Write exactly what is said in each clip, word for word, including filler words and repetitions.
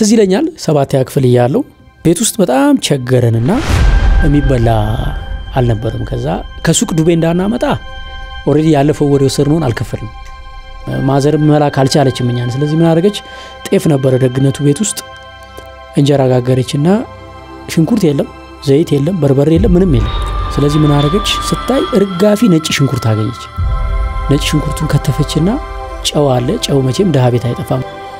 تزي لنيال سبعة أكفل يالو بيتوست بتأم تشجرننا أمي بلا على نبرم كذا كسوق دوبين دانا متى أوريدي يالله فوري وصرنون على كفر مازر ملا كالشة على شيء مينيان سلزي من أرجع تيف نبرة رجعنا تو بيتوست إنجارا غاريشنا شنكور تيلم زيت تيلم بربر تيلم من ميل سلزي من أرجع ستاي رجع في نج شنكور تاعيج نج شنكور تون كتفتشنا أواله أو ما تيم ده بيتاي تفهم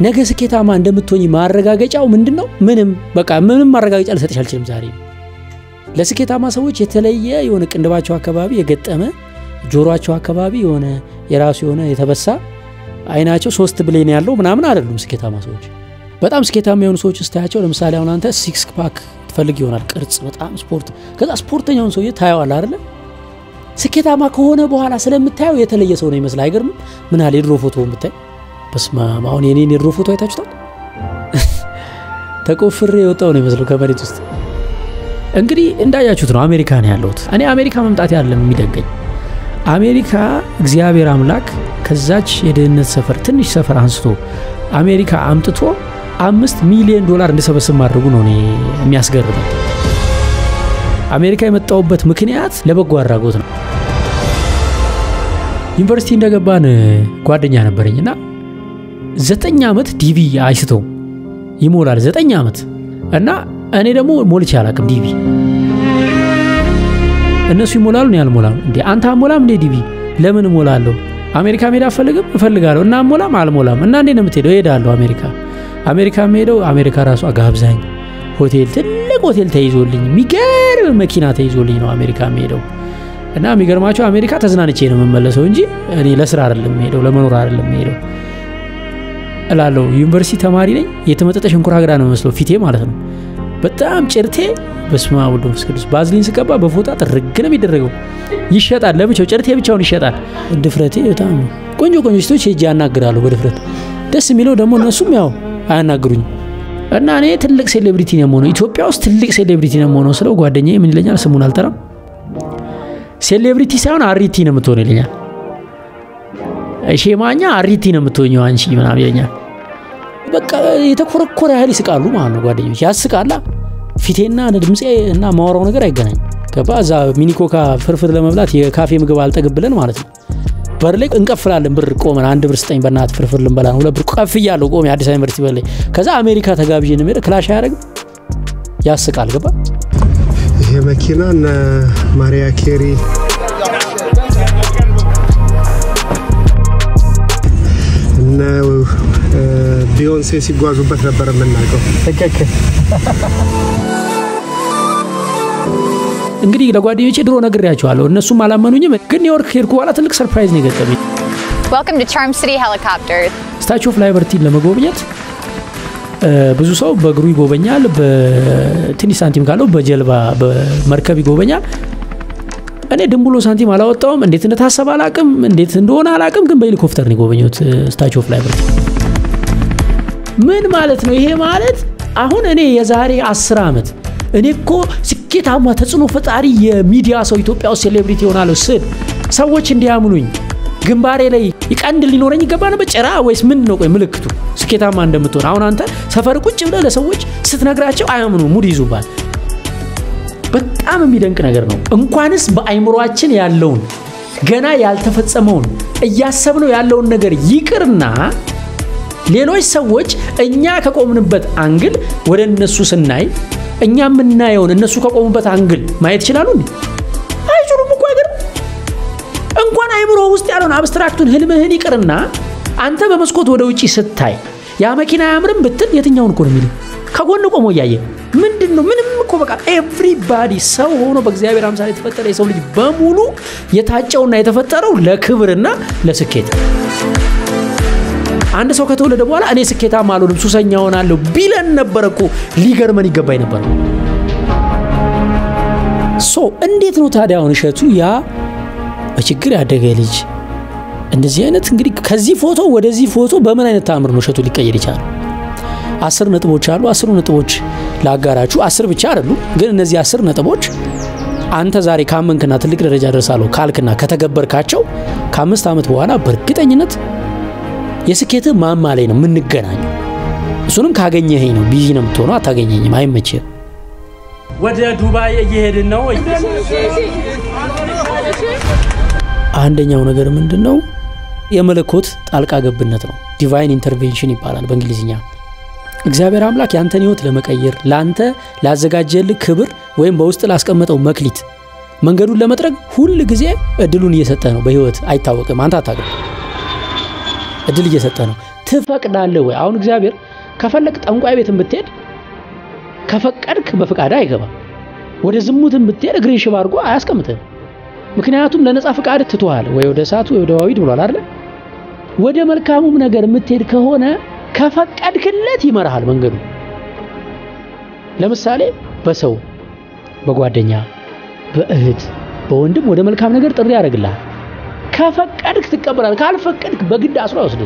نعكس سكتة ما عندهم توني مارجع جت أو من دنو منم بقى منم مارجع جت على ستة شهور زاري لسكتة ما سويت تلية يونك عندما شوا كبابي يقت أما جورا شوا كبابي يونه يراسي يونه يثبسا أنا أشوف سوست بليني على لو من أمن أعرف لهم سكتة ما سويت، بتأمل سكتة ما ينسويت استهجوا لهم سالي أنا أنت سيكس باك تفلقيون على كرتس بتأمل سبورت كذا سبورت ينسويت ثاي ولا رلا سكتة ما كونه بوهلا سلام متى ويتلجي سوني مثل هيجر من هالي الروفوتو متى بس ما ما هون يعني الروفوتو يتجتاز تكوفر يوتاوني مثل كباري توست أنكري إندا يا شو أمريكا نهالوت أنا أمريكا ما متأتي على ميدك أمريكا جزيرة راملاك كزاج يدين سفر تنش سفر عنصتو أمريكا عمتتو عمست مليون دولار نسبة سمارجونوني مياسكر أمريكا متأوبت مكنيات لبقوار راجوتنا يمبرستين ده كبان قادنيا نبريني نا زتن نعمت تي في عايشتو يمولار زتن نعمت أنا أنا ده مو مول شالك تي في الناس يمولون يا المولام دي أنت المولام دي دي لمن مولالو أمريكا ميدا فلقب فلقارو نام مولام على المولام الناس دي نمتلو يدالو أمريكا أمريكا ميدو أمريكا راسو أجاب زين هوتيل تلقو هوتيل تيزولين ميجر مكينة تيزولينو أمريكا ميدو أنا ميجر ما شو أمريكا تزناني شيء من ملصونجي أني لسرار الميدو لمن ورار الميدو الالو يونيفرسيتي تماري لين يتمتت شنكرها غرانو مسلو فيتي مالتهم بتأم شرته بس ما أقول بس كده بازلين سكابا بفوتها ترجعنا بيدرجوا يشهد على بيشوف شرته بيشوف نشهد على الدفرتي بتأم كونجو كونجو استوى شيء جانا غرالو بدفرت تس ميلو دمون نسمعه أنا غروني أنا أنا تللك سيلبريتي نمونه إثيوبيا أصل تللك سيلبريتي نمونه سلوا قادنيه من لجنا سمون الترام سيلبريتي ساون عريتي نمتوني لجنا أشي ما أني عريتي نمتوني وانشي من أبيانيا بك يتكفر كره هالي سكالو ما هنو قادنيه يا سكالا فيتنا ندمس إيه نا ما ورانا كراي جناي كبازا مينيكو كا فرفر لما بلاتي كافي مقبالته قبلنا ما رتب برلك إنك فرال بركو من عند برستين بنات فرفر لما بلان ولا بركو كافي يا لوجو ميعاد سامي برتي بلي كذا أمريكا تجاب جينا مير كلاش هارك يا سكال كبا هي مكينا نا ماريا كيري نا بيونسي سيبقى جو بتر برا مناكو كك እንግዲህ ለጓደኞቼ ድሮ ነግሬያቸዋለሁ እነሱ ማላመኑኝም ግን ኒውዮርክ ሄድኩ በኋላ ትልቅ ሰርፕራይዝ ነው የገጠመኝ Welcome to Charm City Helicopter Statue of Liberty ለመጎብኘት ብዙ ሰው በእግሩ ይጎበኛል በትንሽ ሳንቲም ካለው በጀልባ በመርከብ ይጎበኛል እኔ ድም ብሎ ሳንቲም አላወጣውም እንዴት እንደታሰበ አላቅም እንዴት እንደሆነ አላቅም ግን በሄሊኮፕተር ነው የጎበኘሁት Statue of Liberty ምን ማለት ነው ይሄ ማለት አሁን እኔ የዛሬ አስር ዓመት እኔ እኮ كتاب ما تزنو فتاري ميديا سويت أو سيلبريتي ونالو سيد سويت شن ديامنوين جنباري لي يكأند اللي نورني كبارنا بتشراه ويس منو كي ملكتو سكتاب ما عندهم تون عون أنت سفر كوتش ولا سويت ستناقرأشوا أيامنو مودي زوبان بس أما ميدان كناقرنو أمكانس بأيمرواتشين ياللون جنا يالتفت سمون ياسبنو ياللون نقدر يكرنا لينوي سويت إنيا كقومن بد أنجل ورن نسوس الناي أني من نايون الناس كقوم بتعنقل ما يتشلالوني هاي شو ربك واجر أنقان أي مروست يالون أبستراكتون هلم هني كرنا أنت بمسكوت ودويتي ستة يا ما كنا أمرن بتر يتنيون كورميلي كقول نقوم وياي من دنو من مكوبك everybody سوونو بجزاء برام سالي تفتر يسولي بامونو يتحجون نايتفتروا لا كبرنا لا سكيت عند سوكا تقول ده بولا أنا سكتة مالون سوسن ياونا لو بيلن نبركو ليجر مني جباي نبرو. so عندي تنو تادا ونشاتو يا أشكر هذا قليج. عند زيانة تنقري كذي فوتو وده زي فوتو بمناي نتامر نشاتو لكيري شار. عصر نتبوش شارو عصر نتبوش لا جاراتو عصر بشارلو غير نزي عصر نتبوش. أنت زاري كامن كنا تلقي رجال رسالو كالكنا كتجبر كاتشو كامس تامت وانا بركت أنينت يسكت ما مالينا من نجناني سونم كاجنيه هينو بيجينم تونا تاجنيه ما يمشير وده دبي يهدنا عندنا هنا غرمن دناو يملكوت ألقاجب بنتنا divine intervention يبارن بانجليزية እግዚአብሔር አምላክ ያንተን ህይወት ለመቀየር ላንተ ላዘጋጀልህ ክብር ወይም በውስጥ ላስቀመጠው መክሊት መንገዱን ለመጥረግ ሁሉ ጊዜ እድሉን እየሰጠ ነው በህይወት አይታወቅም አንተ አታውቅም እድል እየሰጠ ነው ትፈቅዳለህ ወይ አሁን እግዚአብሔር ከፈለክ ጠንቋይ ቤትም ብትሄድ ከፈቀድክ በፍቃድ አይገባ ወደ ዝሙትም ብትሄድ እግሬ ሽባ አድርጎ አያስቀምጥም ምክንያቱም ለነጻ ፍቃድ ትቷል ወይ ወደ ሰዓቱ ወይ ወደ ዋዊድ ብሏል አይደል ወደ መልካሙም ነገር ምትሄድ ከሆነ كفقد كلت يمرحل منغدو ለምሳሌ በሰው በጓደኛ በእህት በወንድም ወደ መልካም ነገር ጥሪ ያደርግልሃል ከፈቀድክ ትቀበላለህ ካልፈቀድክ በግድ አስራ ወስደ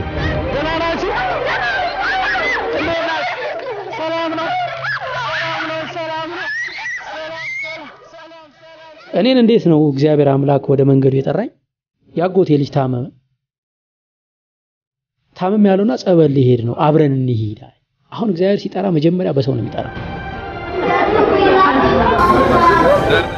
እኔን እንዴት ነው እግዚአብሔር አምላክ ወደ መንገዱ የጠራኝ ያጎቴ ልጅ ታመመ ታመም ያለውና ጸበል ሊሄድ ነው አብረን እንሂድ አይ አሁን እግዚአብሔር ሲጠራ መጀመሪያ በሰው ነው የሚጠራ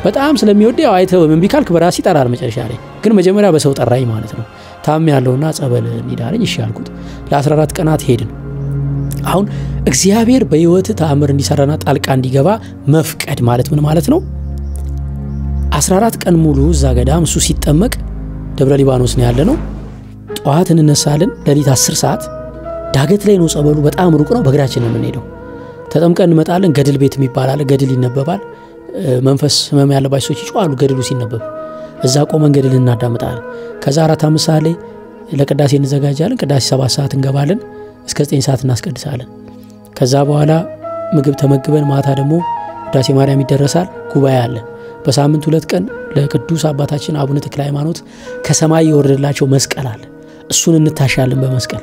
በጣም ስለሚወድ ያው አይተው ምን ቢካልክ በራስ ይጠራል መጨረሻ ላይ ግን መጀመሪያ በሰው ጠራኝ ማለት ነው ታመም ያለውና ጸበል እንሂድ አለኝ እሺ አልኩት ለ14 ቀናት ሄድን አሁን እግዚአብሔር በህይወት ተአምር እንዲሰራና ጣልቃ እንዲገባ መፍቀድ ማለት ምን ማለት ነው አስራ አራት ቀን ሙሉ እዛ ገዳም እሱ ሲጠመቅ ደብረ ሊባኖስ ነው ያለ ነው ጧት እንነሳለን ለሊት አስር ሰዓት ዳገት ላይ ነው ጸበሉ በጣም ሩቅ ነው በግራችን ነው የምንሄደው ተጠምቀን እንመጣለን ገድል ቤት የሚባላል ገድል ይነበባል መንፈስ ህመም ያለባቸው ሰዎች ይጫዋሉ ገድሉ ሲነበብ እዛ ቆመን ገድል እናዳምጣለን ከዛ አራት አምስት ሰዓት ላይ ለቅዳሴ እንዘጋጃለን ቅዳሴ ሰባት ሰዓት እንገባለን እስከ ዘጠኝ ሰዓት እናስቀድሳለን ከዛ በኋላ ምግብ ተመግበን ማታ ደግሞ ቅዳሴ ማርያም ይደረሳል ጉባኤ አለ በሳምንት ሁለት ቀን ለቅዱስ አባታችን አቡነ ተክለ ሃይማኖት ከሰማይ ይወርድላቸው መስቀል አለ እሱን እንታሻለን በመስቀል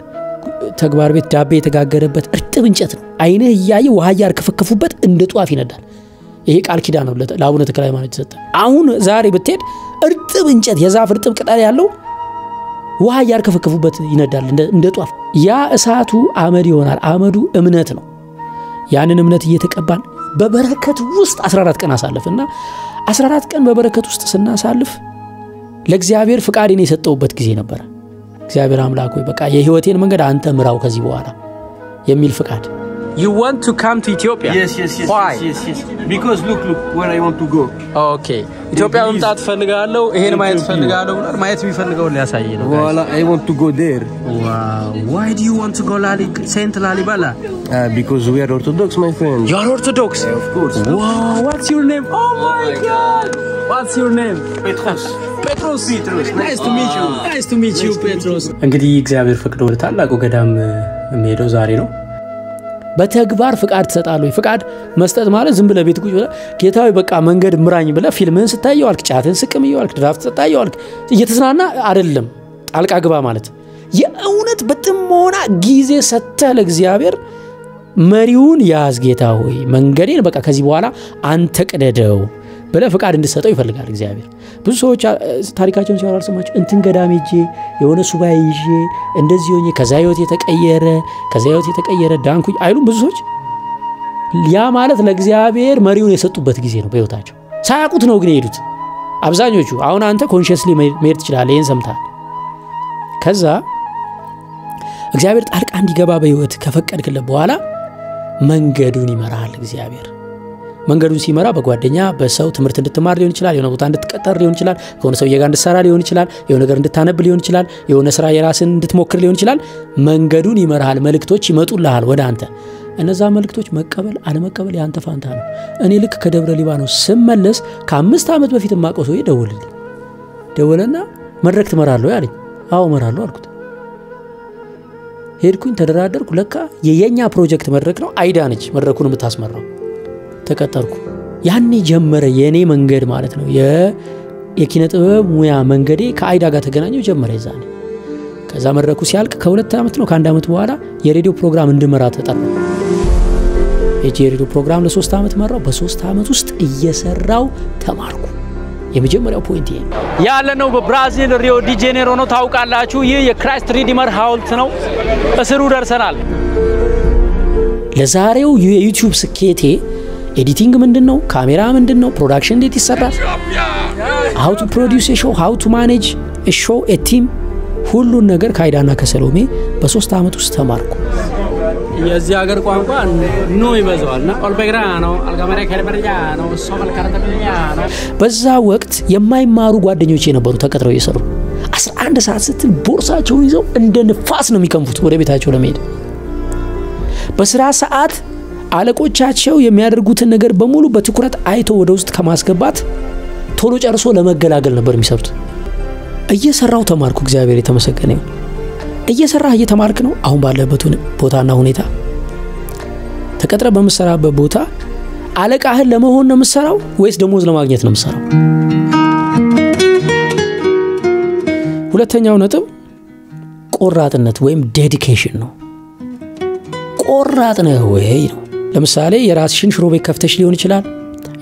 ተግባር ቤት ዳቤ የተጋገረበት እርጥብ እንጨት ነው አይነ ይያይ ወሃያር ከፈከፉበት እንደ ጧፍ ይነዳል ይሄ ቃል ኪዳን ነው ለአቡነ ተክለ ሃይማኖት ተሰጠ አሁን ዛሬ ብትሄድ እርጥብ እንጨት የዛፍ እርጥብ ቅጠል ያለው ወሃያር ከፈከፉበት ይነዳል እንደ ጧፍ ያ እሳቱ አመድ ይሆናል አመዱ እምነት ነው ያንን እምነት እየተቀባን በበረከት ውስጥ አስራ አራት ቀን አሳለፈና አስራ አራት ቀን በበረከት ውስጥ ስናሳልፍ ለእግዚአብሔር ፍቃዴን እየሰጠውበት ጊዜ ነበር እግዚአብሔር አምላክ ወይ በቃ የህይወቴን መንገድ አንተ ምራው ከዚህ በኋላ የሚል ፍቃድ You want to come to Ethiopia? Yes, yes, yes. Why? Yes, yes, yes. Because look, look where I want to go. Oh, okay. Ethiopia ምጣት ፈልጋለሁ ይሄን ማየት ፈልጋለሁ ማየት ቢፈልጋው ሊያሳይ ነው guys. Wala I want to go there. Wow. Why do you want to go Lali Saint Lalibala? Uh, because we are Orthodox my friend. You are Orthodox? Yeah, of course. Wow, what's your name? Oh my god. What's your name? Petros. Petros Petros. Nice to meet you. Nice to meet you Petros. እንግዲህ እግዚአብሔር ፈቅዶልታል አቆ ገዳም መሄደው ዛሬ ነው በተግባር ፍቃድ ተሰጣለሁ ፍቃድ መስጠት ማለት ዝም ብለ ቤት ቁጭ ብለ ጌታው በቃ መንገድ ምራኝ ብለ ፊልምን ስታየው አልክ ጫትን ስቅም ይዋልክ ድራፍት ስታየው አልክ እየተዝናና አይደለም ጣልቃ ግባ ማለት የእውነት በጥሞና ጊዜ ሰጣ ለእግዚአብሔር መሪውን ያዝ ጌታ ሆይ መንገዴን በቃ ከዚህ በኋላ አንተ ቀደደው በለ ፍቃድ እንድሰጠው ይፈልጋል እግዚአብሔር ብዙ ሰዎች ታሪካቸውን ሲያወራል ሰማች እንትን ገዳሜጂ የሆነ ሱባኤ ይጂ እንደዚህ ሆኜ ከዛዮት የተቀየረ ከዛዮት የተቀየረ ዳንኩ አይሉም ብዙ ሰዎች ያ ማለት ለእግዚአብሔር መሪውን የሰጡበት ጊዜ ነው በህይወታቸው ሳያቁት ነው ግን ይሄዱት አብዛኞቹ አሁን አንተ ኮንሺየስሊ መሄድ ይችላል ይሄን ሰምታል ከዛ እግዚአብሔር ጣልቃ እንዲገባ በህይወት ከፈቀድክለ በኋላ መንገዱን ይመራል እግዚአብሔር መንገዱን ሲመራ በጓደኛ በሰው ትምርት እንድትማር ሊሆን ይችላል የሆነ ቦታ እንድትቀጠር ሊሆን ይችላል ከሆነ ሰው የጋን እንድትሰራ ሊሆን ይችላል የሆነ ነገር እንድታነብ ሊሆን ይችላል የሆነ ስራ የራስን እንድትሞክር ሊሆን ይችላል መንገዱን ይመራል መልክቶች ይመጡልሃል ወደ አንተ እነዛ መልክቶች መቀበል አለመቀበል ያንተ ፋንታ ነው እኔ ልክ ከደብረ ሊባኖስ ስመለስ ከአምስት አመት በፊት ማቆሶ ይደውልልኝ ደወለና መድረክ ትመራለህ ያለኝ አዎ እመራለሁ አልኩት هيركون تدرادر كلكا يينيا بروجكت مركنو ايدانج مركونو متاسمرو تكتركو يعني جمر يني منغير معناتنو ي يكينه طب مويا منغدي كايدا غا تغنايو جمر يزاني كذا مركو سيالك كሁለት አመት ነው ከአንድ አመት በኋላ የሬዲዮ ፕሮግራም እንድመራ ተጠራው የሬዲዮ ፕሮግራም ለሶስት አመት መራው በሶስት አመት ውስጥ እየሰራው ተማርኩ የመጀመሪያው ፖይንት ይሄ ያለነው በብራዚል ሪዮ ዲ ጄኔሮ ነው ታውቃላችሁ ይሄ የክራይስት ሪዲመር ሐውልት ነው እስሩ ደርሰናል ለዛሬው የዩቲዩብ ስኬቴ ኤዲቲንግ ምንድነው ካሜራ ምንድነው ፕሮዳክሽን ዴት ይሰራል how to produce a show how to manage a show a team ሁሉን ነገር ካይዳና ከሰሎሜ በሶስት አመት ውስጥ ተማርኩ የዚህ ሀገር ቋንቋ ነው ይበዛልና ኦልቤግራኖ አልጋማራ ከርበርያኖ ሶማል ካርተብያኖ በዛ ወቅት የማይማሩ ጓደኞቼ ነበሩ ተቀጥረው እየሰሩ አስራ አንድ ሰዓት ስትል ቦርሳቸውን ይዘው እንደ ንፋስ ነው የሚከንፉት ወደ ቤታቸው ለመሄድ በስራ ሰዓት አለቆቻቸው የሚያደርጉትን ነገር በሙሉ በትኩረት አይቶ ወደ ውስጥ ከማስገባት ቶሎ ጨርሶ ለመገላገል ነበር የሚሰሩት እየሰራው ተማርኩ እግዚአብሔር የተመሰገነኝ እየሰራ እየተማርክ ነው አሁን ባለበት ቦታና ሁኔታ ተቀጥረ በመሰራበት ቦታ አለቃህን ለመሆን ነው መስራው ወይስ ደሞዝ ለማግኘት ነው መስራው ሁለተኛው ነጥብ ቆራጥነት ወይም ዴዲኬሽን ነው ቆራጥ ነው ወይ ነው ለምሳሌ የራስሽን ሽሮ ቤት ከፍተሽ ሊሆን ይችላል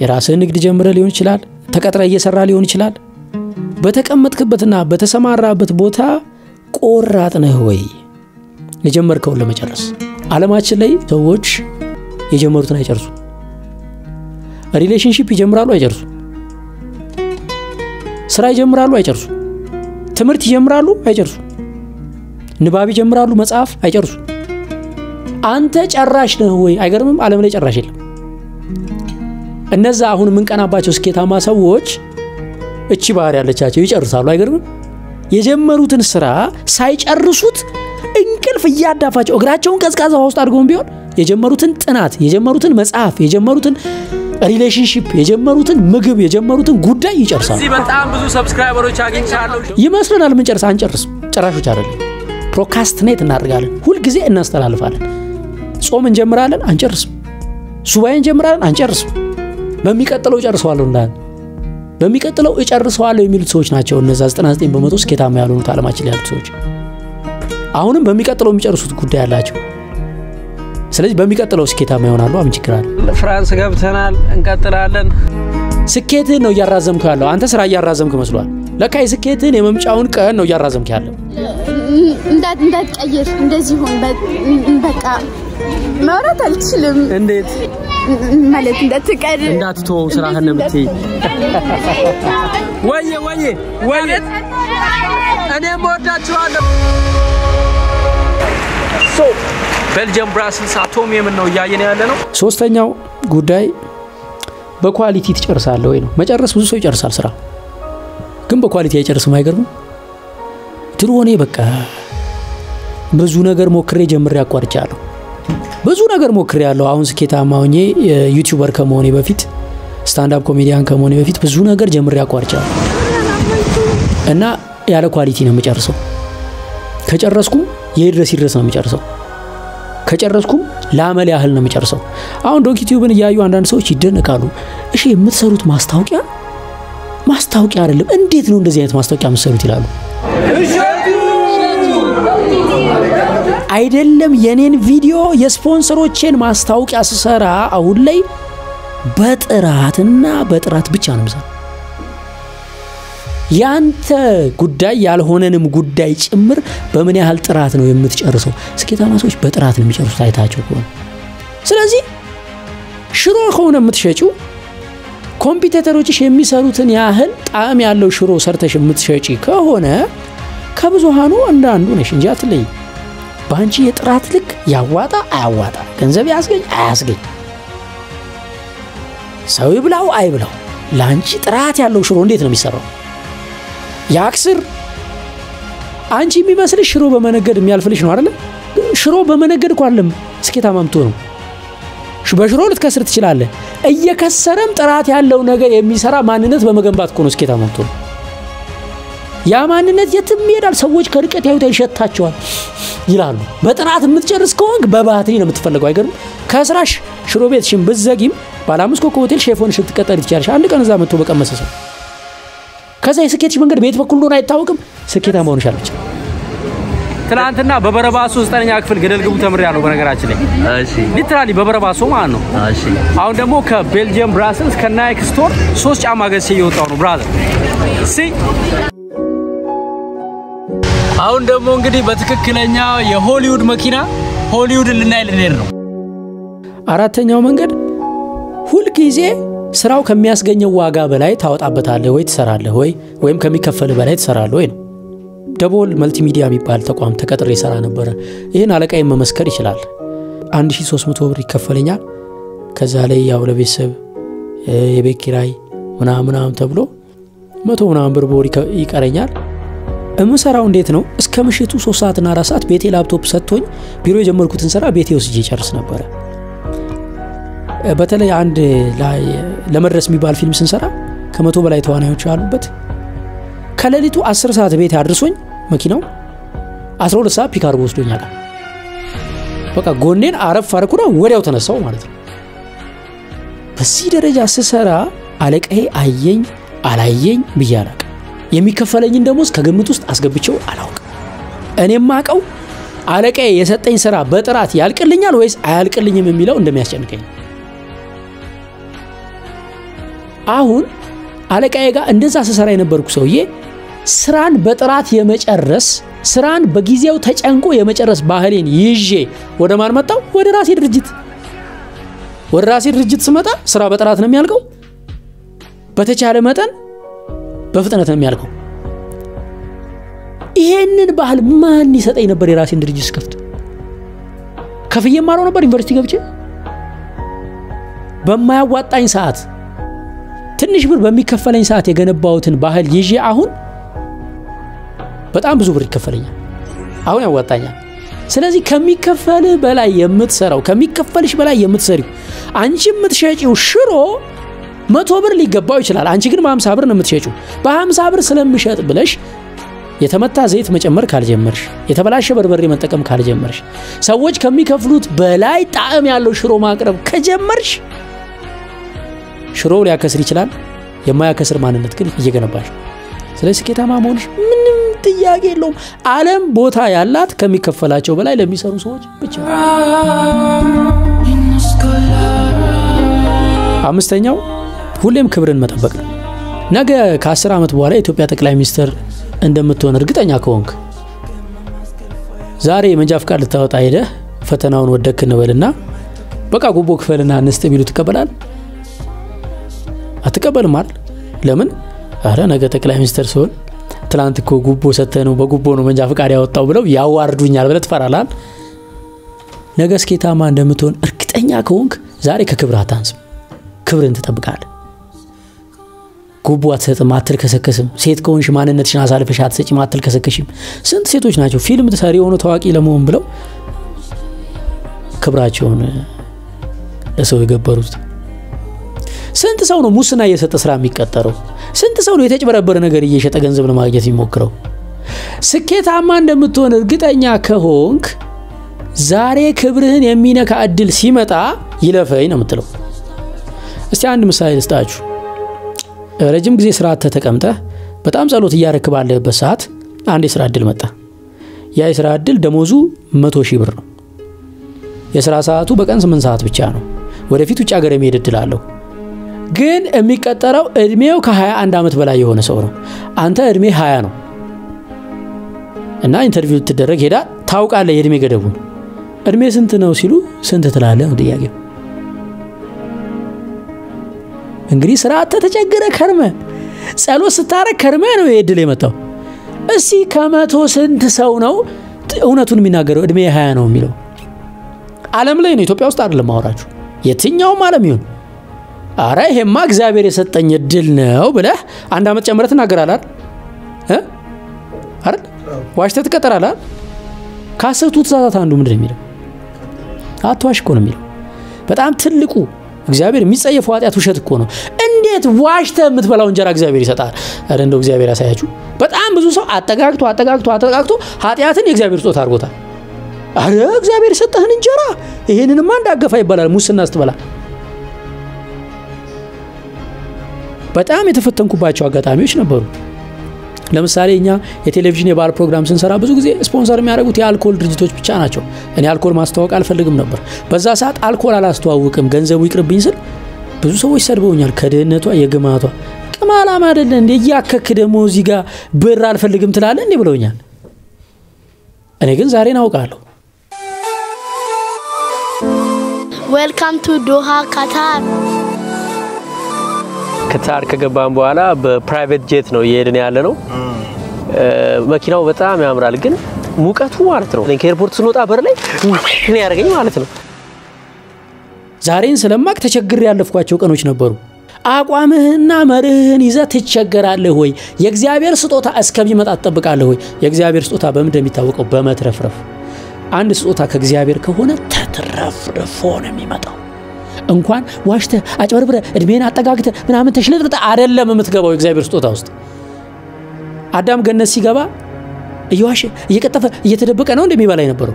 የራስህን ንግድ ጀምረ ሊሆን ይችላል ተቀጥረ እየሰራ ሊሆን ይችላል በተቀመጥክበትና በተሰማራበት ቦታ ቆራጥ ነህ ወይ ለጀመርከው ለመጨረስ ዓለማችን ላይ ሰዎች የጀመሩትን አይጨርሱ ሪሌሽንሺፕ ይጀምራሉ አይጨርሱ ስራ ይጀምራሉ አይጨርሱ ትምህርት ይጀምራሉ አይጨርሱ ንባብ ይጀምራሉ መጽሐፍ አይጨርሱ አንተ ጨራሽ ነህ ወይ አይገርምም ዓለም ላይ ጨራሽ የለም እነዛ አሁን ምን ቀናባቸው ስኬታማ ሰዎች እቺ ባህሪ ያለቻቸው ይጨርሳሉ አይገርምም የጀመሩትን ስራ ሳይጨርሱት እንቅልፍ ያዳፋቸው እግራቸውን ቀዝቃዛ ውስጥ አድርገው ቢሆን የጀመሩትን ጥናት የጀመሩትን መጽሐፍ የጀመሩትን ሪሌሽንሺፕ የጀመሩትን ምግብ የጀመሩትን ጉዳይ ይጨርሳሉ እዚህ በጣም ብዙ ሰብስክራይበሮች አግኝቻለሁ ይመስለናል ምን ጨርሳን ጨርስ ጨራሾች አይደለም ፕሮካስቲኔት እናደርጋለን ሁሉ ጊዜ እናስተላልፋለን ጾም እንጀምራለን አንጨርስም ሱባኤ እንጀምራለን አንጨርስም በሚቀጥለው ጨርሰዋለሁ እንዳን በሚቀጥለው እጨርሰዋለሁ የሚሉት ሰዎች ናቸው እነዛ ዘጠና ዘጠኝ በመቶ ስኬታማ ያልሆኑት ዓለማችን ላይ ያሉት ሰዎች አሁንም በሚቀጥለው የሚጨርሱት ጉዳይ አላቸው ስለዚህ በሚቀጥለው ስኬታማ ይሆናሉ አምጭክራል ፍራንስ ገብተናል እንቀጥላለን ስኬትን ነው ያራዘምከው ያለው አንተ ስራ ያራዘምከው መስሏል ለካ ስኬትን የመምጫውን ቀን ነው ያራዘምከው ያለው እንዳት እንዳት ቀየር እንደዚህ ሆን በቃ ማውራት አልችልም እንዴት ማለት እንደተቀር እንዳትቶ ስራህን ነብቲ ወይ ወይ ወይ እኔ ሞታችኋለሁ ሶ ቤልጂየም ብራስልስ አቶሚየም ነው ያየነው ያለነው ሶስተኛው ጉዳይ በኳሊቲ ትጨርሳለህ ወይ ነው መጨረስ ብዙ ሰው ይጨርሳል ስራ ግን በኳሊቲ አይጨርስም አይገርም ትሩ ሆነ በቃ ብዙ ነገር ሞክሬ ጀምሬ አቋርጫለሁ ብዙ ነገር ሞክሬ ያለው አሁን ስኬታማውኝ ዩቲዩበር ከመሆኔ በፊት ስታንድ አፕ ኮሜዲያን ከመሆኔ በፊት ብዙ ነገር ጀምሬ አቋርጫለሁ እና ያለ ኳሊቲ ነው መጨረሰው ከጨረስኩ የይድረስ ይድረስ ነው መጨረሰው ከጨረስኩ ላመል ያህል ነው መጨረሰው አሁን ዶክ ዩቲዩብን ያዩ አንዳንድ ሰዎች ይደነቃሉ እሺ የምትሰሩት ማስታወቂያ ማስታወቂያ አይደለም እንዴት ነው እንደዚህ አይነት ማስታወቂያ የምትሰሩት ይላሉ አይደለም የኔን ቪዲዮ የስፖንሰሮቼን ማስታወቂያ ሰራ አሁን ላይ በጥራትና በጥራት ብቻ ነው ማለት ያንተ ጉዳይ ያልሆነንም ጉዳይ ጭምር በምን ያህል ጥራት ነው የምትጨርሰው ስኬታማ ሰዎች በጥራት ነው የሚጨርሱት አይታችሁ ቆን ስለዚህ ሽሮ ከሆነ የምትሸጪው ኮምፒቲተሮችሽ የሚሰሩትን ያህል ጣዕም ያለው ሽሮ ሰርተሽ የምትሸጪ ከሆነ ከብዙሃኑ አንዳንዱ ነሽ እንጂ አትለይ ባንቺ የጥራት ልክ ያዋጣ አያዋጣ ገንዘብ ያስገኝ አያስገኝ ሰው ይብላው አይብላው ላንቺ ጥራት ያለው ሽሮ እንዴት ነው የሚሰራው ያክስር አንቺ የሚመስልሽ ሽሮ በመነገድ የሚያልፍልሽ ነው አይደል ሽሮ በመነገድ ቋለም ስኬታማምቶ ነው ሽበሽሮ ልትከስር ትችላለህ እየከሰረም ጥራት ያለው ነገር የሚሰራ ማንነት በመገንባት ቆኖ ስኬታማምቶ ያማንነት የትም ይሄዳል ሰዎች ከርቀት ያዩት ይሸታቸዋል ይላሉ በጥራት የምትጨርስ ከሆንክ በባህትሪ ነው የምትፈልገው አይገርም ከስራሽ ሽሮ ቤትሽን በዘጊም ባላምስኮ ኮሆቴል ሼፎን ስትቀጠር ይቻልሽ አንድ ቀን እዛ መጥቶ በቀመሰሰ ከዛ የስኬትሽ መንገድ ቤት በኩል ዶና አይታወቅም ስኬታ ማሆንሻለች ትናንትና በበረባሶ ዘጠነኛ ክፍል ገደል ግቡ ተምሪያለሁ በነገራችን ላይ እሺ ሊትራሊ በበረባሶ ማን ነው እሺ አሁን ደግሞ ከቤልጂየም ብራስልስ ከናይክ ስቶር ሶስት ጫማ ገዝቼ እየወጣሁ ነው ብራዘር ሲ አሁን ደግሞ እንግዲህ በትክክለኛ የሆሊውድ መኪና ሆሊውድ ልናይ ልንሄድ ነው አራተኛው መንገድ ሁል ጊዜ ስራው ከሚያስገኘው ዋጋ በላይ ታወጣበታለህ ወይ ትሰራለህ ወይ ወይም ከሚከፈልህ በላይ ትሰራለህ ወይ ደቦል መልቲሚዲያ ቢባል ተቋም ተቀጥሬ ሰራ ነበር ይሄን አለቃዬ መመስከር ይችላል አንድ ሺህ ሶስት መቶ ብር ይከፈለኛል ከዛ ላይ ያው ለቤተሰብ የቤት ኪራይ ምናምን ምናምን ተብሎ መቶ ምናምን ብር ቦሪ ይቀረኛል እምሰራው እንዴት ነው እስከ ምሽቱ ሶስት ሰዓት እና አራት ሰዓት ቤቴ ላፕቶፕ ሰጥቶኝ ቢሮ የጀመርኩትን ሰራ ቤቴ ውስጥ ይጨርስ ነበር በተለይ አንድ ላይ ለመድረስ የሚባል ፊልም ስንሰራ ከመቶ በላይ ተዋናዮች አሉበት ከለሊቱ አስር ሰዓት ቤት አድርሶኝ መኪናው አስራ ሁለት ሰዓት ፒካር ወስዶኛል በቃ ጎኔን አረፍ አረኩና ወዲያው ተነሳው ማለት ነው በዚህ ደረጃ ስሰራ አለቀይ አየኝ አላየኝ በያላቀ የሚከፈለኝን ደሞዝ ከግምት ውስጥ አስገብቼው አላውቅ እኔም ማቀው አለቀይ የሰጠኝ ስራ በጥራት ያልቅልኛል ወይስ አያልቅልኝም የሚለው እንደሚያስጨንቀኝ አሁን አለቃዬ ጋር እንደዛ ሰሰራ የነበርኩ ሰውዬ ስራን በጥራት የመጨረስ ስራን በጊዜው ተጨንቆ የመጨረስ ባህሌን ይዤ ወደ ማን መጣው ወደ ራሴ ድርጅት ወደ ራሴ ድርጅት ስመጣ ስራ በጥራት ነው የሚያልቀው በተቻለ መጠን በፍጥነት ነው የሚያልቀው ይሄንን ባህል ማን ይሰጠኝ ነበር የራሴን ድርጅት ስከፍት ከፍዬ ማረው ነበር ዩኒቨርሲቲ ገብቼ በማያዋጣኝ ሰዓት ትንሽ ብር በሚከፈለኝ ሰዓት የገነባውትን ባህል ይዤ አሁን በጣም ብዙ ብር ይከፈለኛል አሁን ያዋጣኛል ስለዚህ ከሚከፈልህ በላይ የምትሰራው ከሚከፈልሽ በላይ የምትሰሪው አንቺ የምትሸጪው ሽሮ መቶ ብር ሊገባው ይችላል አንቺ ግን በሃምሳ ብር ነው የምትሸጪው በሃምሳ ብር ስለምሸጥ ብለሽ የተመታ ዘይት መጨመር ካልጀመርሽ የተበላሸ በርበሬ መጠቀም ካልጀመርሽ ሰዎች ከሚከፍሉት በላይ ጣዕም ያለው ሽሮ ማቅረብ ከጀመርሽ ሽሮው ሊያከስር ይችላል የማያከስር ማንነት ግን እየገነባሽ ስለዚህ ስኬታማ መሆንሽ ምንም ጥያቄ የለውም ዓለም ቦታ ያላት ከሚከፈላቸው በላይ ለሚሰሩ ሰዎች ብቻ አምስተኛው ሁሌም ክብርን መጠበቅ ነው ነገ ከአስር አመት በኋላ ኢትዮጵያ ጠቅላይ ሚኒስትር እንደምትሆን እርግጠኛ ከሆንክ ዛሬ የመንጃ ፍቃድ ልታወጣ ሄደህ ፈተናውን ወደክ እንበልና በቃ ጉቦ ክፈልና አንስተ ቢሉ ተቀበላል አትቀበል ማል ለምን አረ ነገ ጠቅላይ ሚኒስትር ሶን ትላንት እኮ ጉቦ ሰተኑ በጉቦ ነው መንጃ ፍቃድ ያወጣው ብለው ያዋርዱኛል ብለ ተፈራላል ነገ ስኬታማ እንደምትሆን እርግጠኛ ከሆንክ ዛሬ ከክብር አታንስ ክብርን ተጠብቃለህ ጉቦ አትሰጥም አትልከሰከስም ሴት ከሆንሽ ማንነትሽን አሳልፈሽ አትሰጪም አትልከሰከሽም ስንት ሴቶች ናቸው ፊልም ተሰሪ ሆኖ ታዋቂ ለመሆን ብለው ክብራቸውን ለሰው ይገበሩት ስንት ሰው ነው ሙስና እየሰጠ ስራ የሚቀጠረው ስንት ሰው ነው የተጨበረበረ ነገር እየሸጠ ገንዘብ ለማግኘት የሚሞክረው ስኬታማ እንደምትሆን እርግጠኛ ከሆንክ ዛሬ ክብርህን የሚነካ አድል ሲመጣ ይለፈይ ነው የምትለው እስቲ አንድ ምሳሌ ልስጣችሁ ረጅም ጊዜ ስራ ተተቀምጠ በጣም ጸሎት ያረክባለበት ሰዓት አንድ የስራ አድል መጣ ያ የስራ አድል ደሞዙ መቶ ሺህ ብር ነው የስራ ሰዓቱ በቀን ስምንት ሰዓት ብቻ ነው ወደፊት ውጭ ሀገር የሚሄድላለው ግን የሚቀጠረው እድሜው ከ21 አመት በላይ የሆነ ሰው ነው አንተ እድሜ ሃያ ነው እና ኢንተርቪው ተደረገ ሄዳ ታውቃለህ የእድሜ ገደቡን እድሜ ስንት ነው ሲሉ ስንት ተላለ ወዲያገ እንግዲህ ስራ አጥተ ተጨገረ ከርመ ጸሎት ስታረክ ከርመ ነው የድል የመጣው እሺ ከመቶ ስንት ሰው ነው እውነቱን የሚናገረው እድሜ ሃያ ነው የሚለው ዓለም ላይ ነው ኢትዮጵያ ውስጥ አይደለም አወራችሁ የትኛው ዓለም ይሁን አረ ይሄማ እግዚአብሔር የሰጠኝ እድል ነው ብለህ አንድ አመት ጨምረህ ተናገራላል እ አረ ዋሽተህ ተቀጠራላል ካሰቱት ዛዛት አንዱ ምንድነው የሚለው አትዋሽ እኮ ነው የሚለው በጣም ትልቁ እግዚአብሔር የሚጸየፈው ኃጢአት ውሸት እኮ ነው እንዴት ዋሽተህ የምትበላው እንጀራ እግዚአብሔር ይሰጣል አረ እንደው እግዚአብሔር ያሳያችሁ በጣም سو أتاعك أتاعك أتاعك هاتي هاتين إخبار سو ثارغوتا أريه إخبار ستة هنين جرا إيه نمان داعك فاي بلا مسناست بلا بتأمي تفتنكوا بايشوا قتامي وش نبرو لما ساري إنيا التلفزيون يبار برنامج سنسرا بزوجي سبونسر ميارا قطيع الكول درجتوش بتشانا شو يعني الكول ماستوك ألف لقم نبر بس ذا ساعات الكول على استوى وكم جنزة ويكر بينزل بزوج سوي سربو ينال كدرنة تو أيه جماعة كمال أمارة لندي ياك كده موزيكا بير ألف لقم تلاه لندي بلو ينال أنا كن زاري ناو قالو Welcome to Doha, Qatar. كتار كعبان بوالا بprivate jet نو يهرني على نو ما كنا وبتاع ما أمر لكن موكات هو على ترو لكن airport سنوات أبرلي نياركني ما على ترو زارين سلام ما كتشجري على فقاچوك أنوش نبرو أقوامه نامره نيزة تشجر على هوي يكزيابير سطوة أسكابي ما تطبق على هوي يكزيابير سطوة بمدة متوقع بمدة رفرف عند سطوة كزيابير كهونا تترفرفون ميمتاو أنقان واشته أجبر برا إدمينا أتاعك تر من عمل تشليت رتا عارل لما متقابوا إخزاي برستو تاوست أدم جنسي جبا يواش يكتفى يتربك أنا وندمي بالله ينبرو